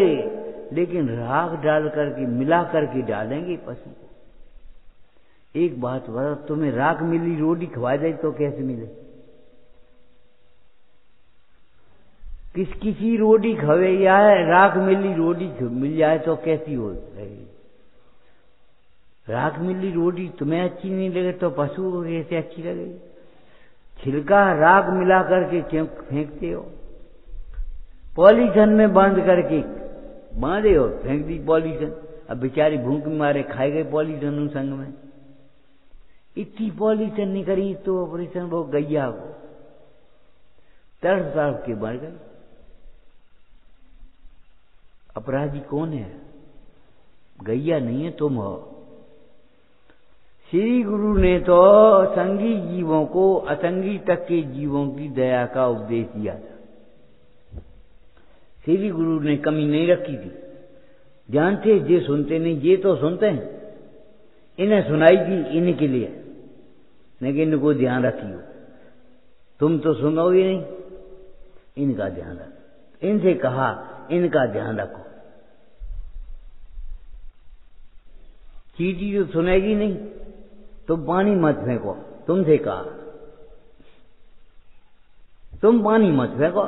लेकिन राख डाल करके, मिला करके डालेंगे पशु को। एक बात बताओ, तुम्हें राख मिली, रोटी खवा दे तो कैसे मिले? किस किसी रोटी खवे या राख मिली रोटी मिल जाए तो कैसी हो रहेगी? राख मिली रोटी तुम्हें अच्छी नहीं लगे तो पशु को कैसे अच्छी लगेगी? छिलका राख मिला करके क्यों फेंकते हो? पॉलीथीन में बांध करके बांधे हो, फेंक दी पॉलीथीन। अब बेचारी भूख मारे खाए गए पॉलीथीन संग में। इतनी पॉलीथीन नहीं करी तो ऑपरेशन वो गैया को तरफ तरफ के मर गई। अपराधी कौन है? गैया नहीं है, तुम हो। श्री गुरु ने तो संगी जीवों को, असंगी तक के जीवों की दया का उपदेश दिया था। श्री गुरु ने कमी नहीं रखी थी। जानते ये सुनते नहीं, ये तो सुनते हैं, इन्हें सुनाई थी, इन्हीं के लिए, लेकिन इनको ध्यान रखियो। तुम तो सुनोगे नहीं, इनका ध्यान रखो। इनसे कहा, इनका ध्यान रखो। चीटी तो सुनेगी नहीं, तुम पानी मत फेंको, तुमसे कहा। तुम पानी मत फेंको,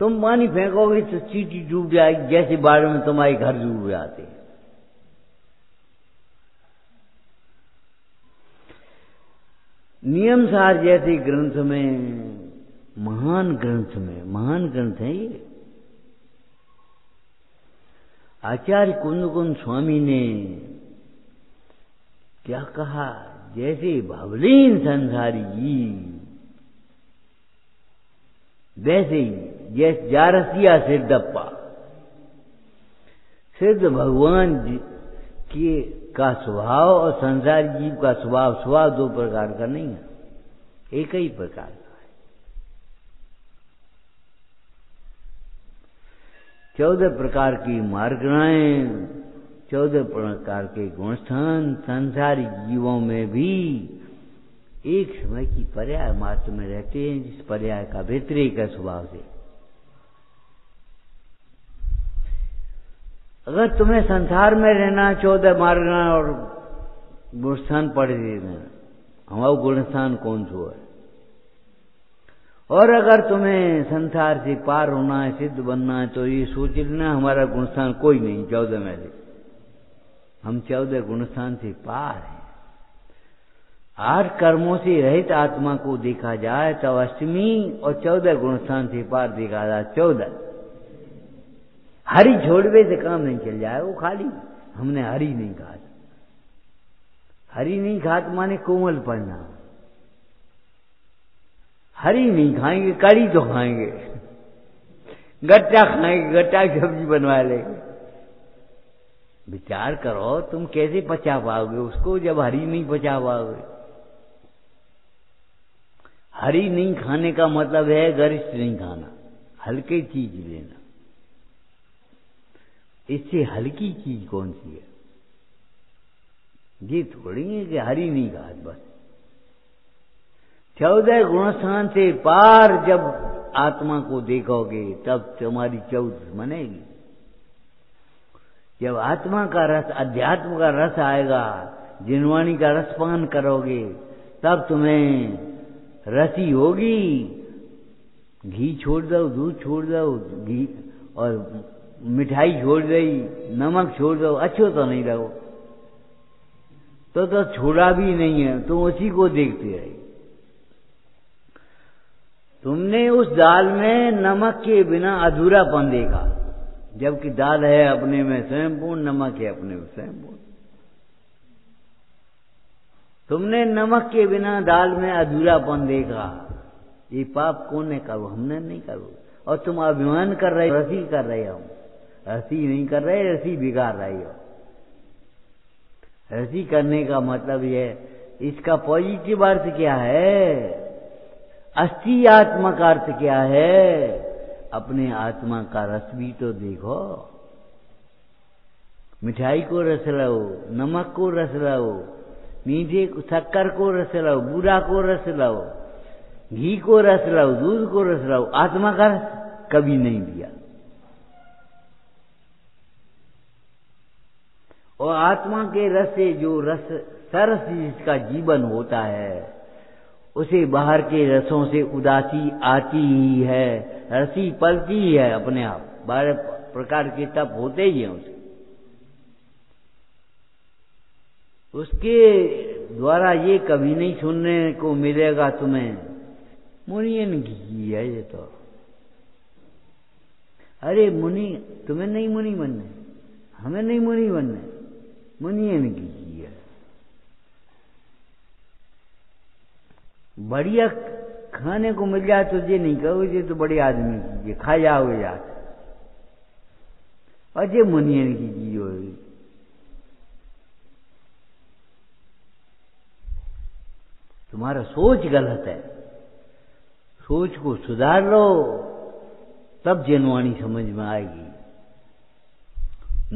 तुम पानी फेंकोगे तो चीटी डूब जाएगी, जैसे बाढ़ में तुम्हारे घर डूब जाते। नियम सार जैसे ग्रंथ में, महान ग्रंथ में, महान ग्रंथ है ये। आचार्य कुंदकुंद स्वामी ने क्या कहा? जैसे भवलीन संसारी जी, वैसे ही जैसे जारसिया सिद्धप्पा। सिद्ध भगवान के का स्वभाव और संसारी जीव का स्वभाव स्वभाव दो प्रकार का नहीं है, एक ही प्रकार का है। चौदह प्रकार की मार्गणाएं, चौदह प्रकार के गुणस्थान संसारी जीवों में भी एक समय की पर्याय मात्र में रहते हैं, जिस पर्याय का व्यतिरेक का स्वभाव से। अगर तुम्हें संसार में रहना चौदह मार्गणाएं और गुणस्थान पढ़ देना, हमारा गुणस्थान कौन सो है। और अगर तुम्हें संसार से पार होना है, सिद्ध बनना है, तो ये सोच लेना हमारा गुणस्थान कोई नहीं। चौदह में से हम चौदह गुणस्थान से पार हैं। आठ कर्मों से रहित आत्मा को देखा जाए तब अष्टमी और चौदह गुणस्थान से पार देखा जाए चौदह। हरि छोड़वे से काम नहीं चल जाए, वो खाली हमने हरि नहीं कहा। हरि नहीं खात माने कोमल पढ़ना। हरी नहीं खाएंगे, कड़ी तो खाएंगे, गट्टा खाएंगे, गट्टा की सब्जी बनवा लेंगे। विचार करो तुम कैसे पचा पाओगे उसको जब हरी नहीं पचा पाओगे। हरी नहीं खाने का मतलब है गरिष्ठ नहीं खाना, हल्की चीज लेना। इससे हल्की चीज कौन सी है? ये थोड़ी है कि हरी नहीं खा। बस चौदह गुणस्थान से पार जब आत्मा को देखोगे तब तुम्हारी चौदह मनेगी। जब आत्मा का रस, अध्यात्म का रस आएगा, जिनवाणी का रस पान करोगे तब तुम्हें रसी होगी। घी छोड़ दो, दूध छोड़ दो, घी और मिठाई छोड़ गई, नमक छोड़ दो, अच्छो तो नहीं रहो। तो, तो छोड़ा भी नहीं है, तुम उसी को देखते रहे। तुमने उस दाल में नमक के बिना अधूरापन देखा, जबकि दाल है अपने में स्वयंपूर्ण, नमक है अपने में स्वयंपूर्ण। तुमने नमक के बिना दाल में अधूरापन देखा। ये पाप कौन ने करो? हमने नहीं करो। और तुम अभिमान कर रहे, रसी कर रहे हो। रसी नहीं कर रहे, रसी बिगाड़ रही हो। रसी करने का मतलब यह, इसका पॉजिटिव अर्थ क्या है? अस्थि आत्मा का अर्थ क्या है? अपने आत्मा का रस भी तो देखो। मिठाई को रस लाओ, नमक को रस लाओ, मीठे शक्कर को रस लाओ, बूरा को रस लाओ, घी को रस लाओ, दूध को रस लाओ, आत्मा का रस कभी नहीं दिया। और आत्मा के रस से जो रस सरस जिसका जीवन होता है, उसे बाहर के रसों से उदासी आती ही है, रसी पलती ही है अपने आप। बारह प्रकार के तप होते ही हैं उसे, उसके द्वारा। ये कभी नहीं सुनने को मिलेगा तुम्हें, मुनियन घी है ये तो। अरे मुनि, तुम्हें नहीं मुनि बनने, हमें नहीं मुनि बनने, मुनियन घी। बढ़िया खाने को मिल जाए तो ये नहीं कहो ये तो बड़े आदमी की, ये खा जाओगे यार। और ये मुनियन की चीज होगी। तुम्हारा सोच गलत है, सोच को सुधार लो, तब जिनवाणी समझ में आएगी।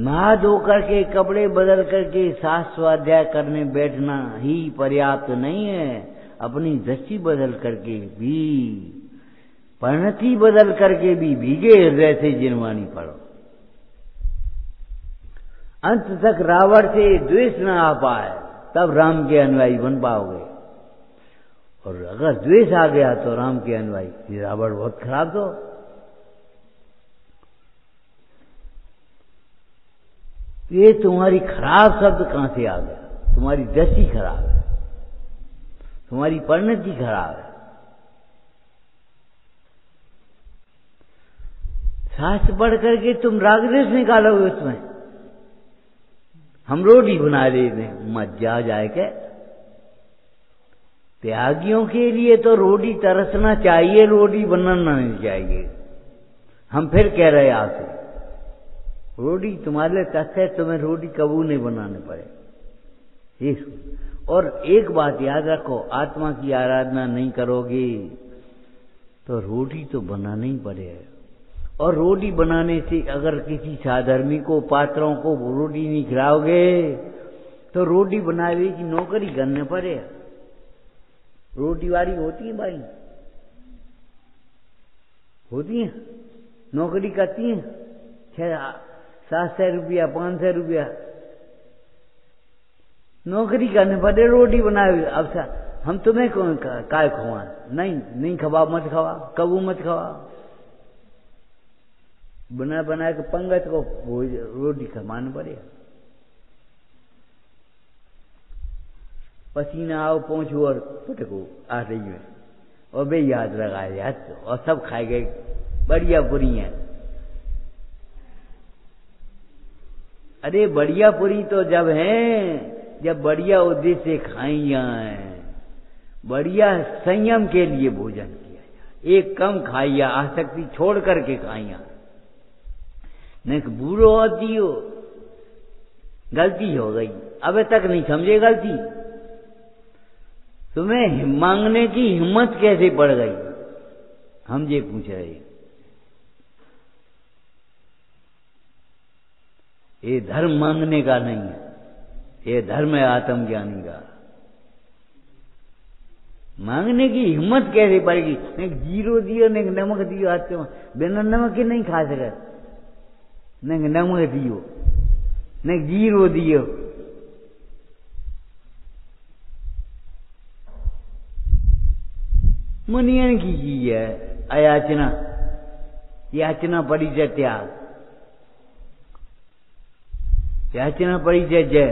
नहा धो करके कपड़े बदल करके शास्त्र स्वाध्याय करने बैठना ही पर्याप्त नहीं है। अपनी दृष्टि बदल करके भी, परिणति बदल करके भी, भीगे हृदय से जिनवाणी पढ़ो। अंत तक रावण से द्वेष न आ पाए, तब राम के अनुयायी बन पाओगे। और अगर द्वेष आ गया तो राम के अनुयायी। रावण बहुत खराब तो, ये तुम्हारी खराब शब्द कहां से आ गया? तुम्हारी दृष्टि खराब है, तुम्हारी परिणति खराब है। शास्त्र पढ़ करके तुम रागद्वेष निकालोगे, उसमें हम रोटी बना देते हैं, मज्जा जाए के। त्यागियों के लिए तो रोटी तरसना चाहिए, रोटी बनाना नहीं चाहिए। हम फिर कह रहे हैं आपसे, रोटी तुम्हारे लिए तथ्य है, तुम्हें रोटी कबू नहीं बनाने पड़े। ये और एक बात याद रखो, आत्मा की आराधना नहीं करोगे तो रोटी तो बनाना ही पड़ेगा। और रोटी बनाने से अगर किसी साधर्मी को पात्रों को रोटी नहीं खिलाओगे तो रोटी बनाने की नौकरी करने पड़े। रोटी वारी होती है भाई, होती है, नौकरी करती है, छह सात सौ रुपया पांच सौ रुपया नौकरी करने पड़े रोटी बनाए। अब हम तुम्हें कौन काय खवा, नहीं नहीं खवा, मत खवा, कबू मत खवा, बना बना के पंगत को रोटी खवाना पड़े। पसीना आओ पहुंचो और पटको आ रही है और बे याद लगाए याद और सब खाए गए बढ़िया पूरी है। अरे बढ़िया पूरी तो जब है जब बढ़िया उद्देश्य खाई जाए, बढ़िया संयम के लिए भोजन किया जाए, एक कम खाइया आसक्ति छोड़ करके खाइया, नहीं बूढ़ो होती हो गलती हो गई अबे तक नहीं समझे गलती, तुम्हें मांगने की हिम्मत कैसे पड़ गई, हम ये पूछ रहे। ये धर्म मांगने का नहीं है, ये धर्म है आत्मज्ञानी का। मांगने की हिम्मत कैसे पड़ेगी, एक जीरो दियो ने नमक दियो, आत्मा बिना नमक के नहीं खा सका, नहीं नमक दियो नहीं जीरो दियो। मुनियन की चीज है अयाचना, याचना पड़ी जय त्याग, याचना पड़ी जय जय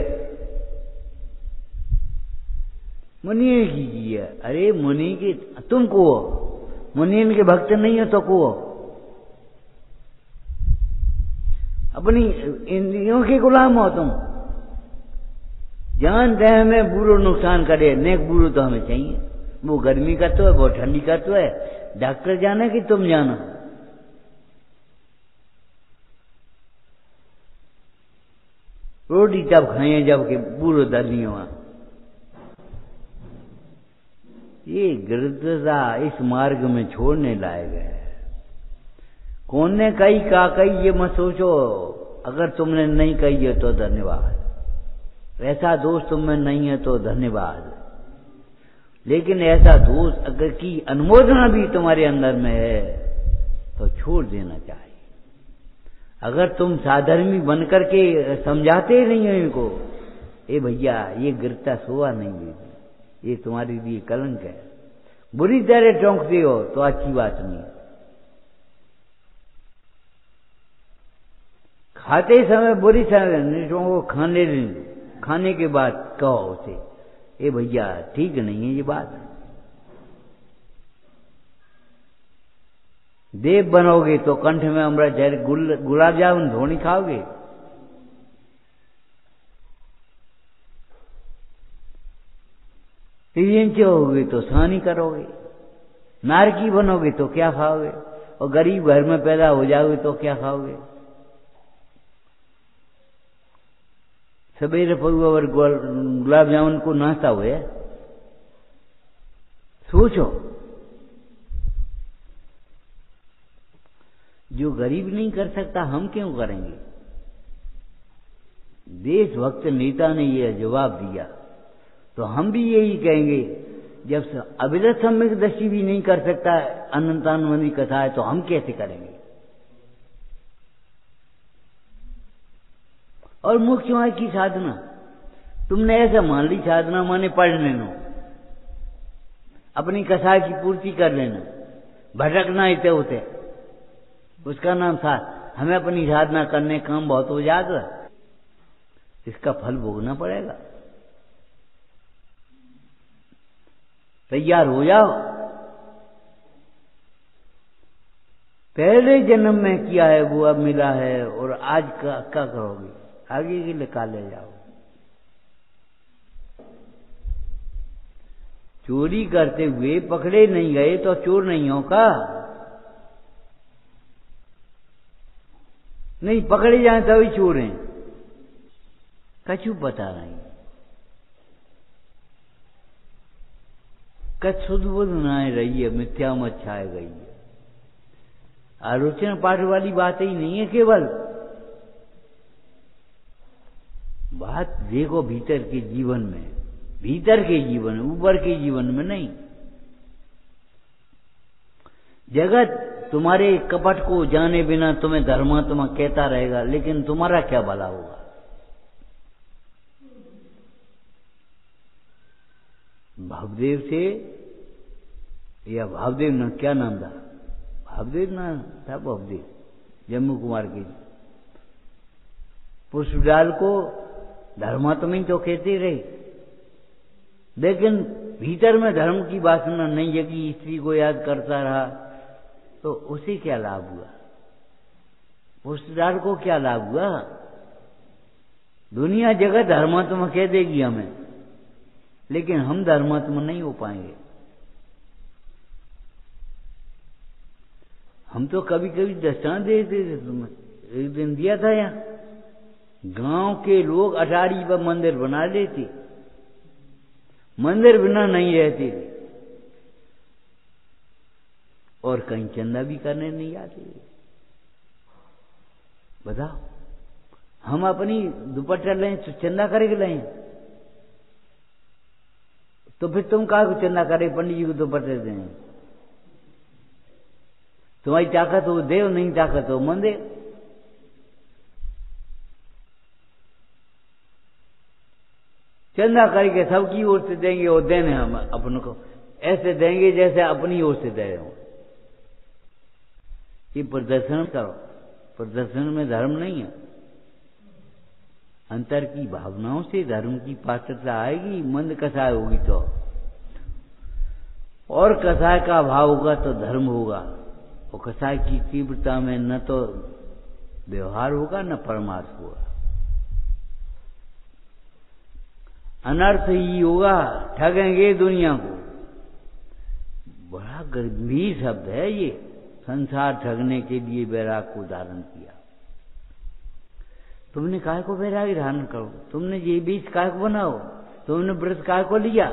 मुनियन की चीज है। अरे मुनि के तुम को मुनियन के भक्त नहीं हो तो को अपनी इंद्रियों के गुलाम हो तुम, जानते हैं हमें बुरो नुकसान करे, नेक बुरो तो हमें चाहिए, वो गर्मी का तो है वो ठंडी का तो है, डॉक्टर जाना कि तुम जाना। रोटी तब खाए जब के बुरो दर्दी हुआ। ये गिरदरा इस मार्ग में छोड़ने लायक है। कौन ने कही का कही ये मत सोचो, अगर तुमने नहीं कही है तो धन्यवाद, ऐसा दोष तुम में नहीं है तो धन्यवाद, लेकिन ऐसा दोष अगर की अनुमोदना भी तुम्हारे अंदर में है तो छोड़ देना चाहिए। अगर तुम साधर्मी बन करके समझाते नहीं हो इनको, ए भैया ये गिरता सोआ नहीं है, ये तुम्हारे लिए कलंक है, बुरी तरह टोंकते हो तो अच्छी बात नहीं। खाते समय बुरी तरह नहीं टोंको, खाने खाने के बाद कहो उसे ए भैया ठीक नहीं है ये बात। देव बनोगे तो कंठ में अमृत जहर, गुलाब जामुन धोनी खाओगे, तीर्थ होगे तो सानी करोगे, नारकी बनोगे तो क्या खाओगे, और गरीब घर में पैदा हो जाओगे तो क्या खाओगे। सवेरे पड़ुआ और गुलाब जामुन को नाश्ता हुआ, सोचो। जो गरीब नहीं कर सकता हम क्यों करेंगे। देशभक्त नेता ने यह जवाब दिया तो हम भी यही कहेंगे, जब अविरत सम्यक दृष्टि भी नहीं कर सकता अनंतानुमंदी कथा है तो हम कैसे करेंगे। और मुख्य वहां की साधना, तुमने ऐसा मान ली साधना माने पढ़ लेना, अपनी कथा की पूर्ति कर लेना, भटकना इतने होते उसका नाम साध। हमें अपनी साधना करने काम बहुत हो जाएगा, इसका फल भोगना पड़ेगा। तैयार हो जाओ, पहले जन्म में किया है वो अब मिला है, और आज का क्या करोगे, आगे के लिए का ले जाओ। चोरी करते हुए पकड़े नहीं गए तो चोर नहीं हो का, नहीं पकड़े जाए तभी चोर हैं, कछु पता नहीं, कछ सुध बुध ना रही है, मिथ्या मत छाए गई है। आलोचना पाठ वाली बात ही नहीं है, केवल बात देखो भीतर के जीवन में, भीतर के जीवन में, ऊपर के जीवन में नहीं। जगत तुम्हारे कपट को जाने बिना तुम्हें धर्मात्मा कहता रहेगा, लेकिन तुम्हारा क्या भला होगा? भावदेव से या भावदेव ना क्या नाम था, भावदेव ना था, भावदेव जम्मू कुमार के पुष्पलाल को धर्मात्मा तो कहते रहे, लेकिन भीतर में धर्म की वासना नहीं है कि स्त्री को याद करता रहा तो उसे क्या लाभ हुआ, पुष्पलाल को क्या लाभ हुआ? दुनिया जगह धर्मात्मा कह देगी हमें, लेकिन हम धर्मात्मा नहीं हो पाएंगे। हम तो कभी कभी दर्शन देते थे, तुम्हें एक दिन दिया था यहाँ, गांव के लोग अटारी पर मंदिर बना लेते, मंदिर बिना नहीं रहते थे और कहीं चंदा भी करने नहीं आते। बताओ, हम अपनी दुपट्टा लें तो चंदा करेंगे, लें तो फिर तुम कहा को चंदा करे, पंडित जी को दुपट्टे दें, तुम्हारी ताकत हो देव, नहीं ताकत हो मंदिर। चंदा करके सबकी ओर से देंगे और देने हम अपन को ऐसे देंगे जैसे अपनी ओर से दे रहे हो। ये प्रदर्शन करो, प्रदर्शन में धर्म नहीं है। अंतर की भावनाओं से धर्म की पात्रता आएगी। मंद कसाय होगी तो, और कसाय का भाव होगा तो धर्म होगा, और कसाय की तीव्रता में न तो व्यवहार होगा न परमार्थ होगा, अनर्थ ही होगा, ठगेंगे दुनिया को। बड़ा गंभीर शब्द है ये, संसार ठगने के लिए बैराग को धारण किया। तुमने काय को बैराग धारण करो, तुमने ये बीज काय को बनाओ, तुमने व्रत काय को लिया।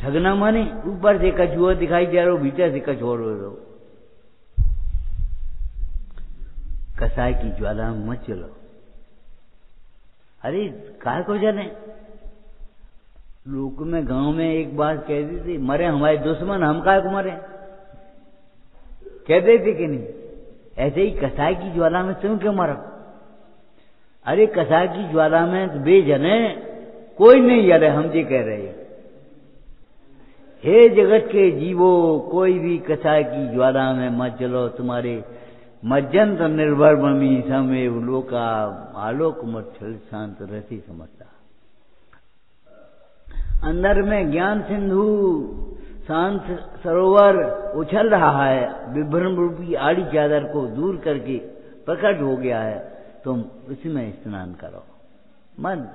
ठगना माने ऊपर से कछुआ दिखाई दे रहा हो, भीतर से कछोर हो रहो। कसाय की ज्वाला में मत चलो। अरे काय को जाने, लोग में गांव में एक बात कह दी थी, मरे हमारे दुश्मन, हम काय को मरे, कह देते कि नहीं? ऐसे ही कसाय की ज्वाला में तुम क्यों मरो? अरे कसाय की ज्वाला में बेजने कोई नहीं जले, हम जी कह रहे हैं। हे जगत के जीवो, कोई भी कसाय की ज्वाला में मत चलो, तुम्हारे मज्जंत निर्भर ममी समेव लोका आलोक मत छल शांत रहती समझता। अंदर में ज्ञान सिंधु शांत सरोवर उछल रहा है, विभ्रम रूपी आड़ी चादर को दूर करके प्रकट हो गया है, तुम उसमें स्नान करो। मन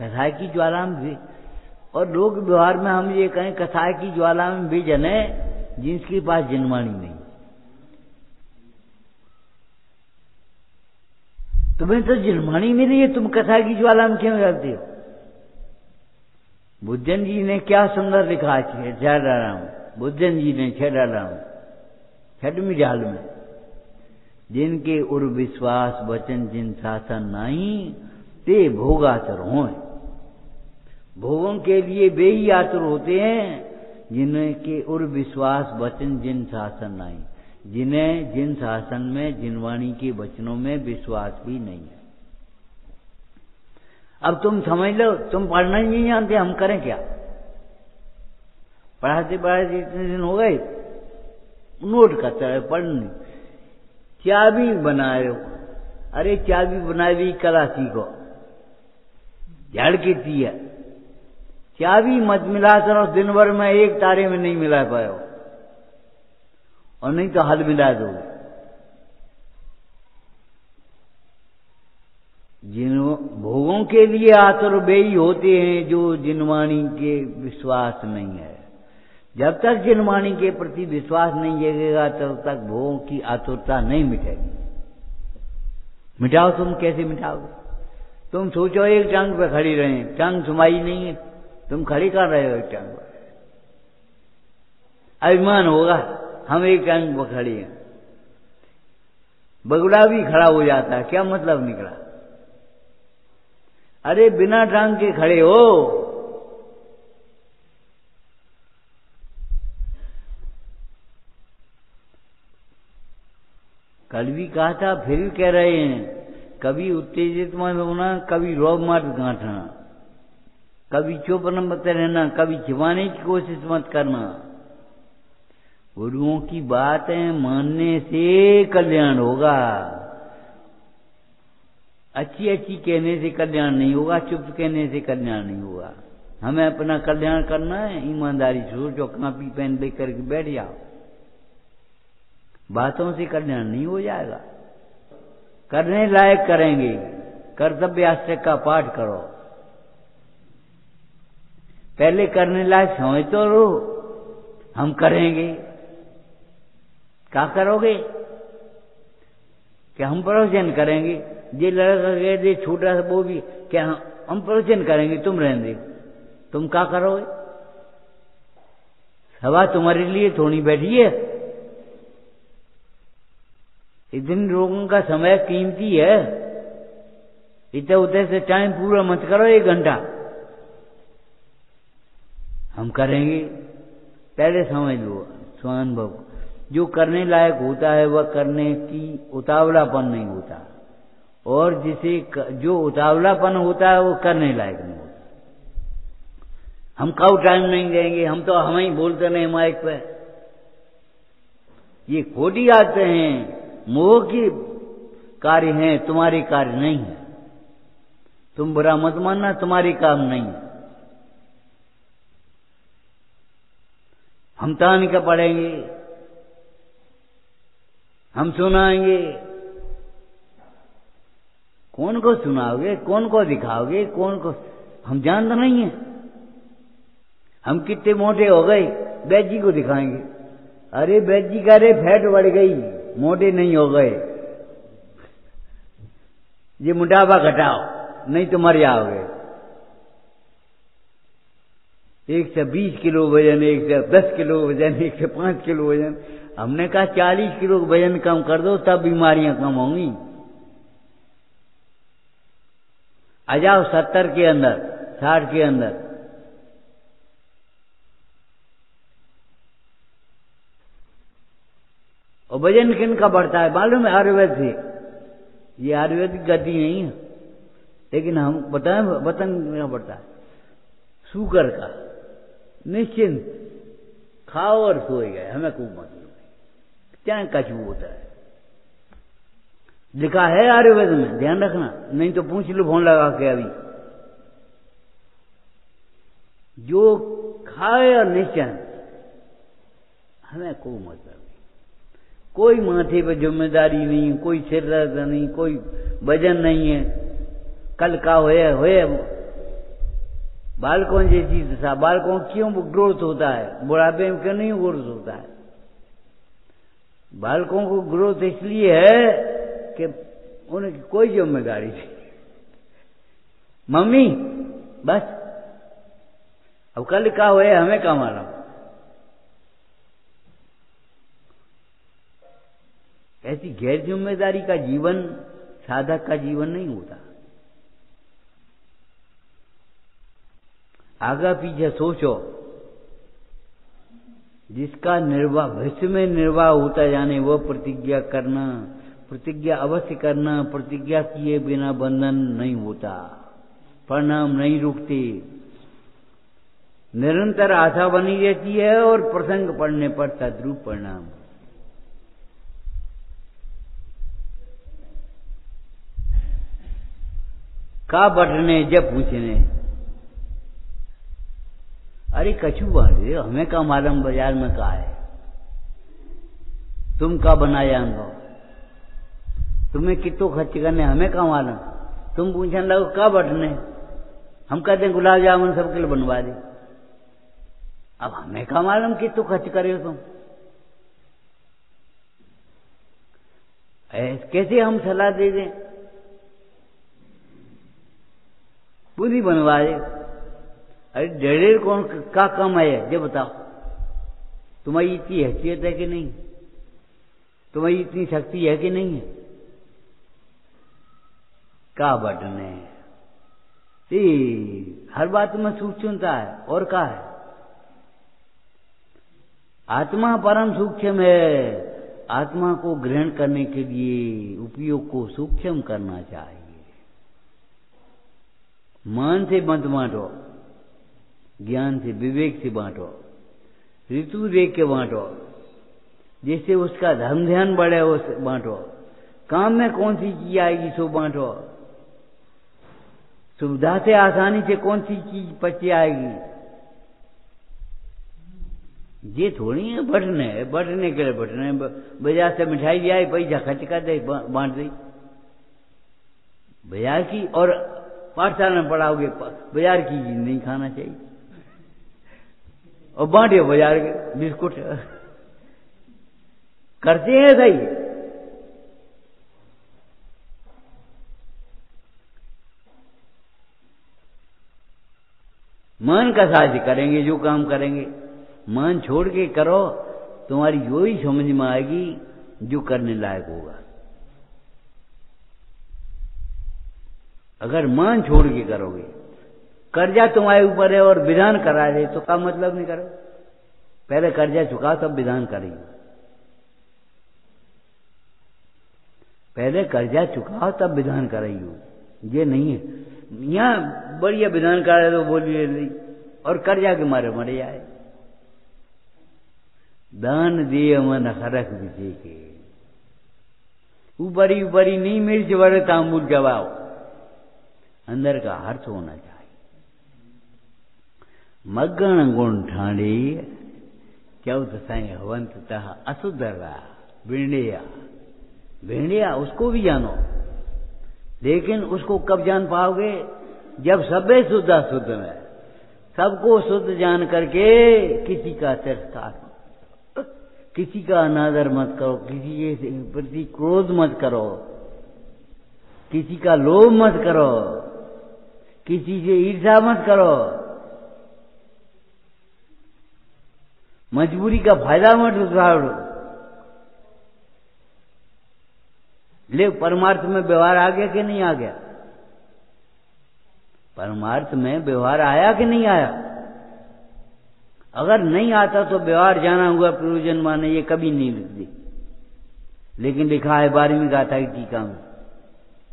कसाय की ज्वाला में भी, और लोक व्यवहार में हम ये कहें कसाय की ज्वाला में भी जने जिसके पास जिनवाणी नहीं। तुम्हें तो जिनवाणी मिली है, तुम कसाय की ज्वाला में क्यों जाते हो? बुद्धन जी ने क्या सुंदर लिखा है, छह डालाम, बुद्धन जी ने छह डालाम छठवीं डाल में, जिनके उर विश्वास वचन जिन शासन नहीं ते भोगातुर हों, भोगों के लिए वे ही आतुर होते हैं जिनके उर विश्वास वचन जिन शासन नहीं, जिन्हें जिन शासन में, जिनवाणी के वचनों में विश्वास भी नहीं है। अब तुम समझ लो, तुम पढ़ना नहीं जानते, हम करें क्या? पढ़ाते पढ़ाते इतने दिन हो गए, नोट करता है, पढ़ने चाबी बनाए हो, अरे चाबी बनाई हुई कला सीखो, झाड़ की ती है, चाबी मत मिला करो, दिन भर में एक तारे में नहीं मिला पाए, और नहीं तो हल मिला दोगे। जिन भोगों के लिए आतुर बेई होते हैं जो जिनवाणी के विश्वास नहीं है। जब तक जिनवाणी के प्रति विश्वास नहीं जगेगा तब तक भोगों की आतुरता नहीं मिटेगी। मिटाओ, तुम कैसे मिटाओगे? तुम सोचो एक टांग पर खड़ी रहे, टांग सुमाई नहीं है, तुम खड़ी कर रहे हो एक टांग पर। अभिमान होगा, हम एक टांग पर खड़े हैं, बगुला भी खड़ा हो जाता है, क्या मतलब निकला? अरे बिना टांग के खड़े हो, कल भी कहा था फिर भी कह रहे हैं, कभी उत्तेजित मत होना, कभी रोब मत गांठना, कभी चुप मत रहना, कभी छिपाने की कोशिश मत करना। गुरुओं की बातें मानने से कल्याण होगा, अच्छी अच्छी कहने से कल्याण नहीं होगा, चुप कहने से कल्याण नहीं होगा। हमें अपना कल्याण करना है, ईमानदारी से जो कापी पेन लेकर के बैठ जाओ, बातों से कल्याण नहीं हो जाएगा। करने लायक करेंगे, कर्तव्याश्रय का पाठ करो, पहले करने लायक समझ तो रो, हम करेंगे, क्या करोगे? क्या हम प्रवचन करेंगे? ये लड़का कह दे छोटा सा वो भी, क्या हम प्रवचन करेंगे? तुम रहने दो, तुम क्या करोगे? सभा तुम्हारे लिए थोड़ी बैठी है, इतने लोगों का समय कीमती है, इतने उतने से टाइम पूरा मत करो, एक घंटा हम करेंगे। पहले समझ लो स्वानुभव, जो करने लायक होता है वह करने की उतावलापन नहीं होता, और जिसे जो उतावलापन होता है वो करने लायक नहीं होता। हम कब टाइम नहीं देंगे, हम तो हम ही बोलते नहीं माइक पर, ये खोटी आते हैं, मोह के कार्य हैं, तुम्हारे कार्य नहीं है। तुम बुरा मत मानना, तुम्हारे काम नहीं है। हम तान के पढ़ेंगे, हम सुनाएंगे, कौन को सुनाओगे, कौन को दिखाओगे, कौन को? हम जानते नहीं है हम कितने मोटे हो गए, वैद्य जी को दिखाएंगे, अरे वैद्य जी का रे फैट बढ़ गई, मोटे नहीं हो गए, ये मोटापा घटाओ नहीं तो मर जाओगे। एक सौ बीस किलो वजन, एक सौ दस किलो वजन, एक सौ पांच किलो वजन, हमने कहा चालीस किलो वजन कम कर दो तब बीमारियां कम होंगी। आ जाओ सत्तर के अंदर, साठ के अंदर, और वजन किन का बढ़ता है मालूम है? आयुर्वेद से। ये आयुर्वेदिक गति नहीं है, लेकिन हम बताएं वतन किन का बढ़ता है, शुगर का। निश्चिंत खाओ और सोए गए, हमें कोई मतलब नहीं, क्या कछू होता है, लिखा है आयुर्वेद में, ध्यान रखना, नहीं तो पूछ लो फोन लगा के। अभी जो खाए और निश्चिंत, हमें कोई मतलब, कोई माथे पर जिम्मेदारी नहीं, कोई सिर दर्द नहीं, कोई वजन नहीं है। कल का होया होया बालकों जैसी दशा, बालकों क्यों ग्रोथ होता है, बुढ़ापे में क्यों नहीं ग्रोथ होता है? बालकों को ग्रोथ इसलिए है कि उनकी कोई जिम्मेदारी नहीं। मम्मी बस अब कल का होया हमें क्या मालूम? ऐसी गैर जिम्मेदारी का जीवन साधक का जीवन नहीं होता। आगे पीछे सोचो, जिसका निर्वाह भविष्य में निर्वाह होता जाने, वह प्रतिज्ञा करना, प्रतिज्ञा अवश्य करना, प्रतिज्ञा किए बिना बंधन नहीं होता, परिणाम नहीं रुकते, निरंतर आशा बनी रहती है और प्रसंग पड़ने पर तद्रूप परिणाम। का बटने जब पूछने, अरे कछु बाटे हमें का मालूम बाजार में का है, तुम का बनाया अनुभव, तुम्हें कितो खर्च करने हमें का मालूम? तुम पूछने लगो का बटने, हम कहते हैं गुलाब जामुन सबके लिए बनवा दे, अब हमें का मालूम कितो खर्च करे हो तुम? कैसे हम सलाह दे दें? पूरी बनवाए, अरे डेढ़ कौन का कम है ये बताओ, तुम्हारी इतनी हैसियत है कि नहीं, तुम्हारी इतनी शक्ति है कि नहीं है, का बटन है। हर बात में सूक्ष्म चुनता है और का है। आत्मा परम सूक्ष्म है। आत्मा को ग्रहण करने के लिए उपयोग को सूक्ष्म करना चाहिए। मन से मत बांटो, ज्ञान से विवेक से बांटो, ऋतु देख के बांटो, जिससे उसका धर्म ध्यान बढ़े उस बांटो। काम में कौन सी चीज आएगी सो बांटो। सुविधा से आसानी से कौन सी चीज पचे आएगी। ये थोड़ी है बटने है, बटने के लिए बटने। बाजार से मिठाई ले आए, पैसा खर्च कर दे, बांट दे। बाजार की और पाठशाला में पढ़ाओगे, बाजार की चीज नहीं खाना चाहिए और बांटे बाजार के बिस्कुट। करते हैं सही। मन का साथ करेंगे जो काम करेंगे, मन छोड़ के करो, तुम्हारी जो ही समझ में आएगी जो करने लायक होगा। अगर मन छोड़ के करोगे, कर्जा तुम्हारे ऊपर है और विधान करा दे तो का मतलब नहीं करो। पहले कर्जा चुका तब विधान करेंगे। पहले कर्जा चुकाओ तब विधान कराइए। ये नहीं है यहाँ बढ़िया विधान कार्य तो बोलिए नहीं और कर्जा के मारे मरे जाए। दान दे मन हरक विजय के ऊपर ही ऊपर ही नहीं, मिर्च बड़े तांबुल जवाओ। अंदर का हर्ष होना चाहिए। मग्गण गुण ठाणे चौथ साई हवंत असुधरा भिंडिया। भिंडिया उसको भी जानो, लेकिन उसको कब जान पाओगे? जब सभे शुद्धा शुद्ध में सबको शुद्ध जान करके किसी का तिरस्कार, किसी का अनादर मत करो, किसी के प्रति क्रोध मत करो, किसी का लोभ मत करो, किसी से ईर्षा मत करो, मजबूरी का फायदा मत उठाओ। ले परमार्थ में व्यवहार आ गया कि नहीं आ गया? परमार्थ में व्यवहार आया कि नहीं आया? अगर नहीं आता तो व्यवहार जाना हुआ प्रयोजन माने ये कभी नहीं लिख दी, लेकिन लिखा है बारहवीं गाथा की टीका में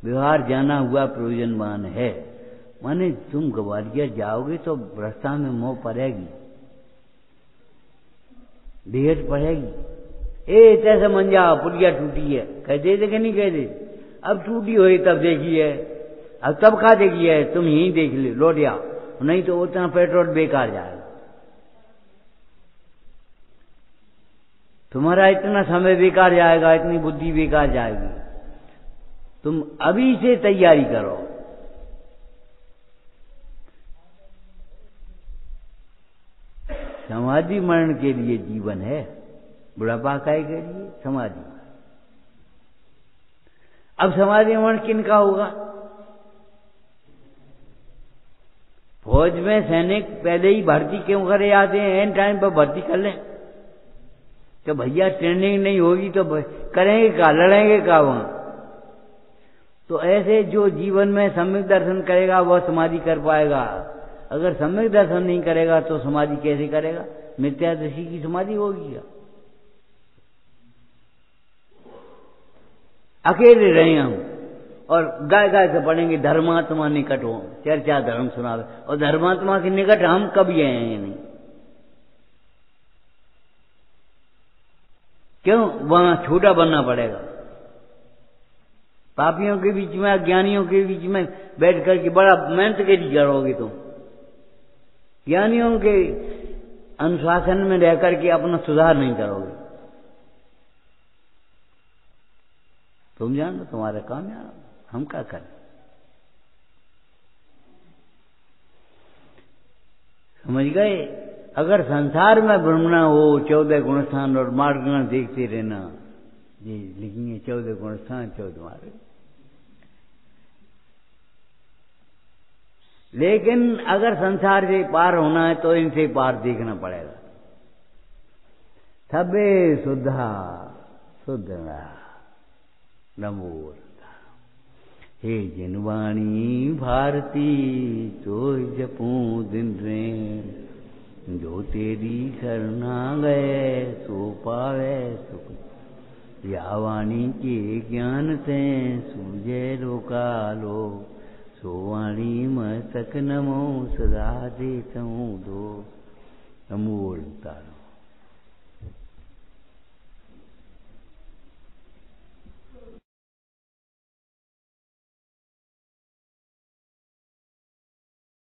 व्यवहार जाना हुआ प्रयोजन मान है। माने तुम ग्वालियर जाओगे तो रास्ता में मोह पड़ेगी, भेंट पड़ेगी। ए तैसे मन जाओ पुलिया टूटी है, कह देते कि नहीं कह देते? अब टूटी हुई तब देखिए, अब तब का देखिए, तुम यही देख लो लौट आओ, नहीं तो उतना पेट्रोल बेकार जाएगा। तुम्हारा इतना समय बेकार जाएगा, इतनी बुद्धि बेकार जाएगी। तुम अभी से तैयारी करो। समाधि मरण के लिए जीवन है, बुढ़ापा काय के लिए समाधि। अब समाधि मरण किनका होगा? फौज में सैनिक पहले ही भर्ती क्यों करे आते हैं? एंड टाइम पर भर्ती कर लें तो भैया ट्रेनिंग नहीं होगी तो करेंगे क्या, लड़ेंगे क्या वहां? तो ऐसे जो जीवन में सम्यक दर्शन करेगा वह समाधि कर पाएगा। अगर सम्यक दर्शन नहीं करेगा तो समाधि कैसे करेगा? मिथ्या दृष्टि की समाधि होगी क्या? अकेले रहे हम और गाय गाय से पढ़ेंगे धर्मात्मा निकट हो, चर्चा धर्म सुनावे, और धर्मात्मा के निकट हम कभी आए हैं नहीं। क्यों? वहां छोटा बनना पड़ेगा। पापियों के बीच में, अज्ञानियों के बीच में बैठ करके बड़ा मेहनत के लिए करोगे तुम। ज्ञानियों के अनुशासन में रह करके अपना सुधार नहीं करोगे। तुम जानो तुम्हारा काम है, हम क्या करें? समझ गए? अगर संसार में भ्रमणा हो, चौदह गुणस्थान और मार्गगण देखते रहना। ये लिखेंगे चौदह गुणस्थान चौदह मार्ग। लेकिन अगर संसार से पार होना है तो इनसे पार देखना पड़ेगा। थबे सुधा सुधरा नमोर हे जिनवाणी भारती तो जपूं दिन रे जो तेरी शरणा गए सो पावे सुख या वाणी के ज्ञान से सूझे रोका लो सो वाणी मस्तक नमो सदा देता हूँ दो नमोर तारो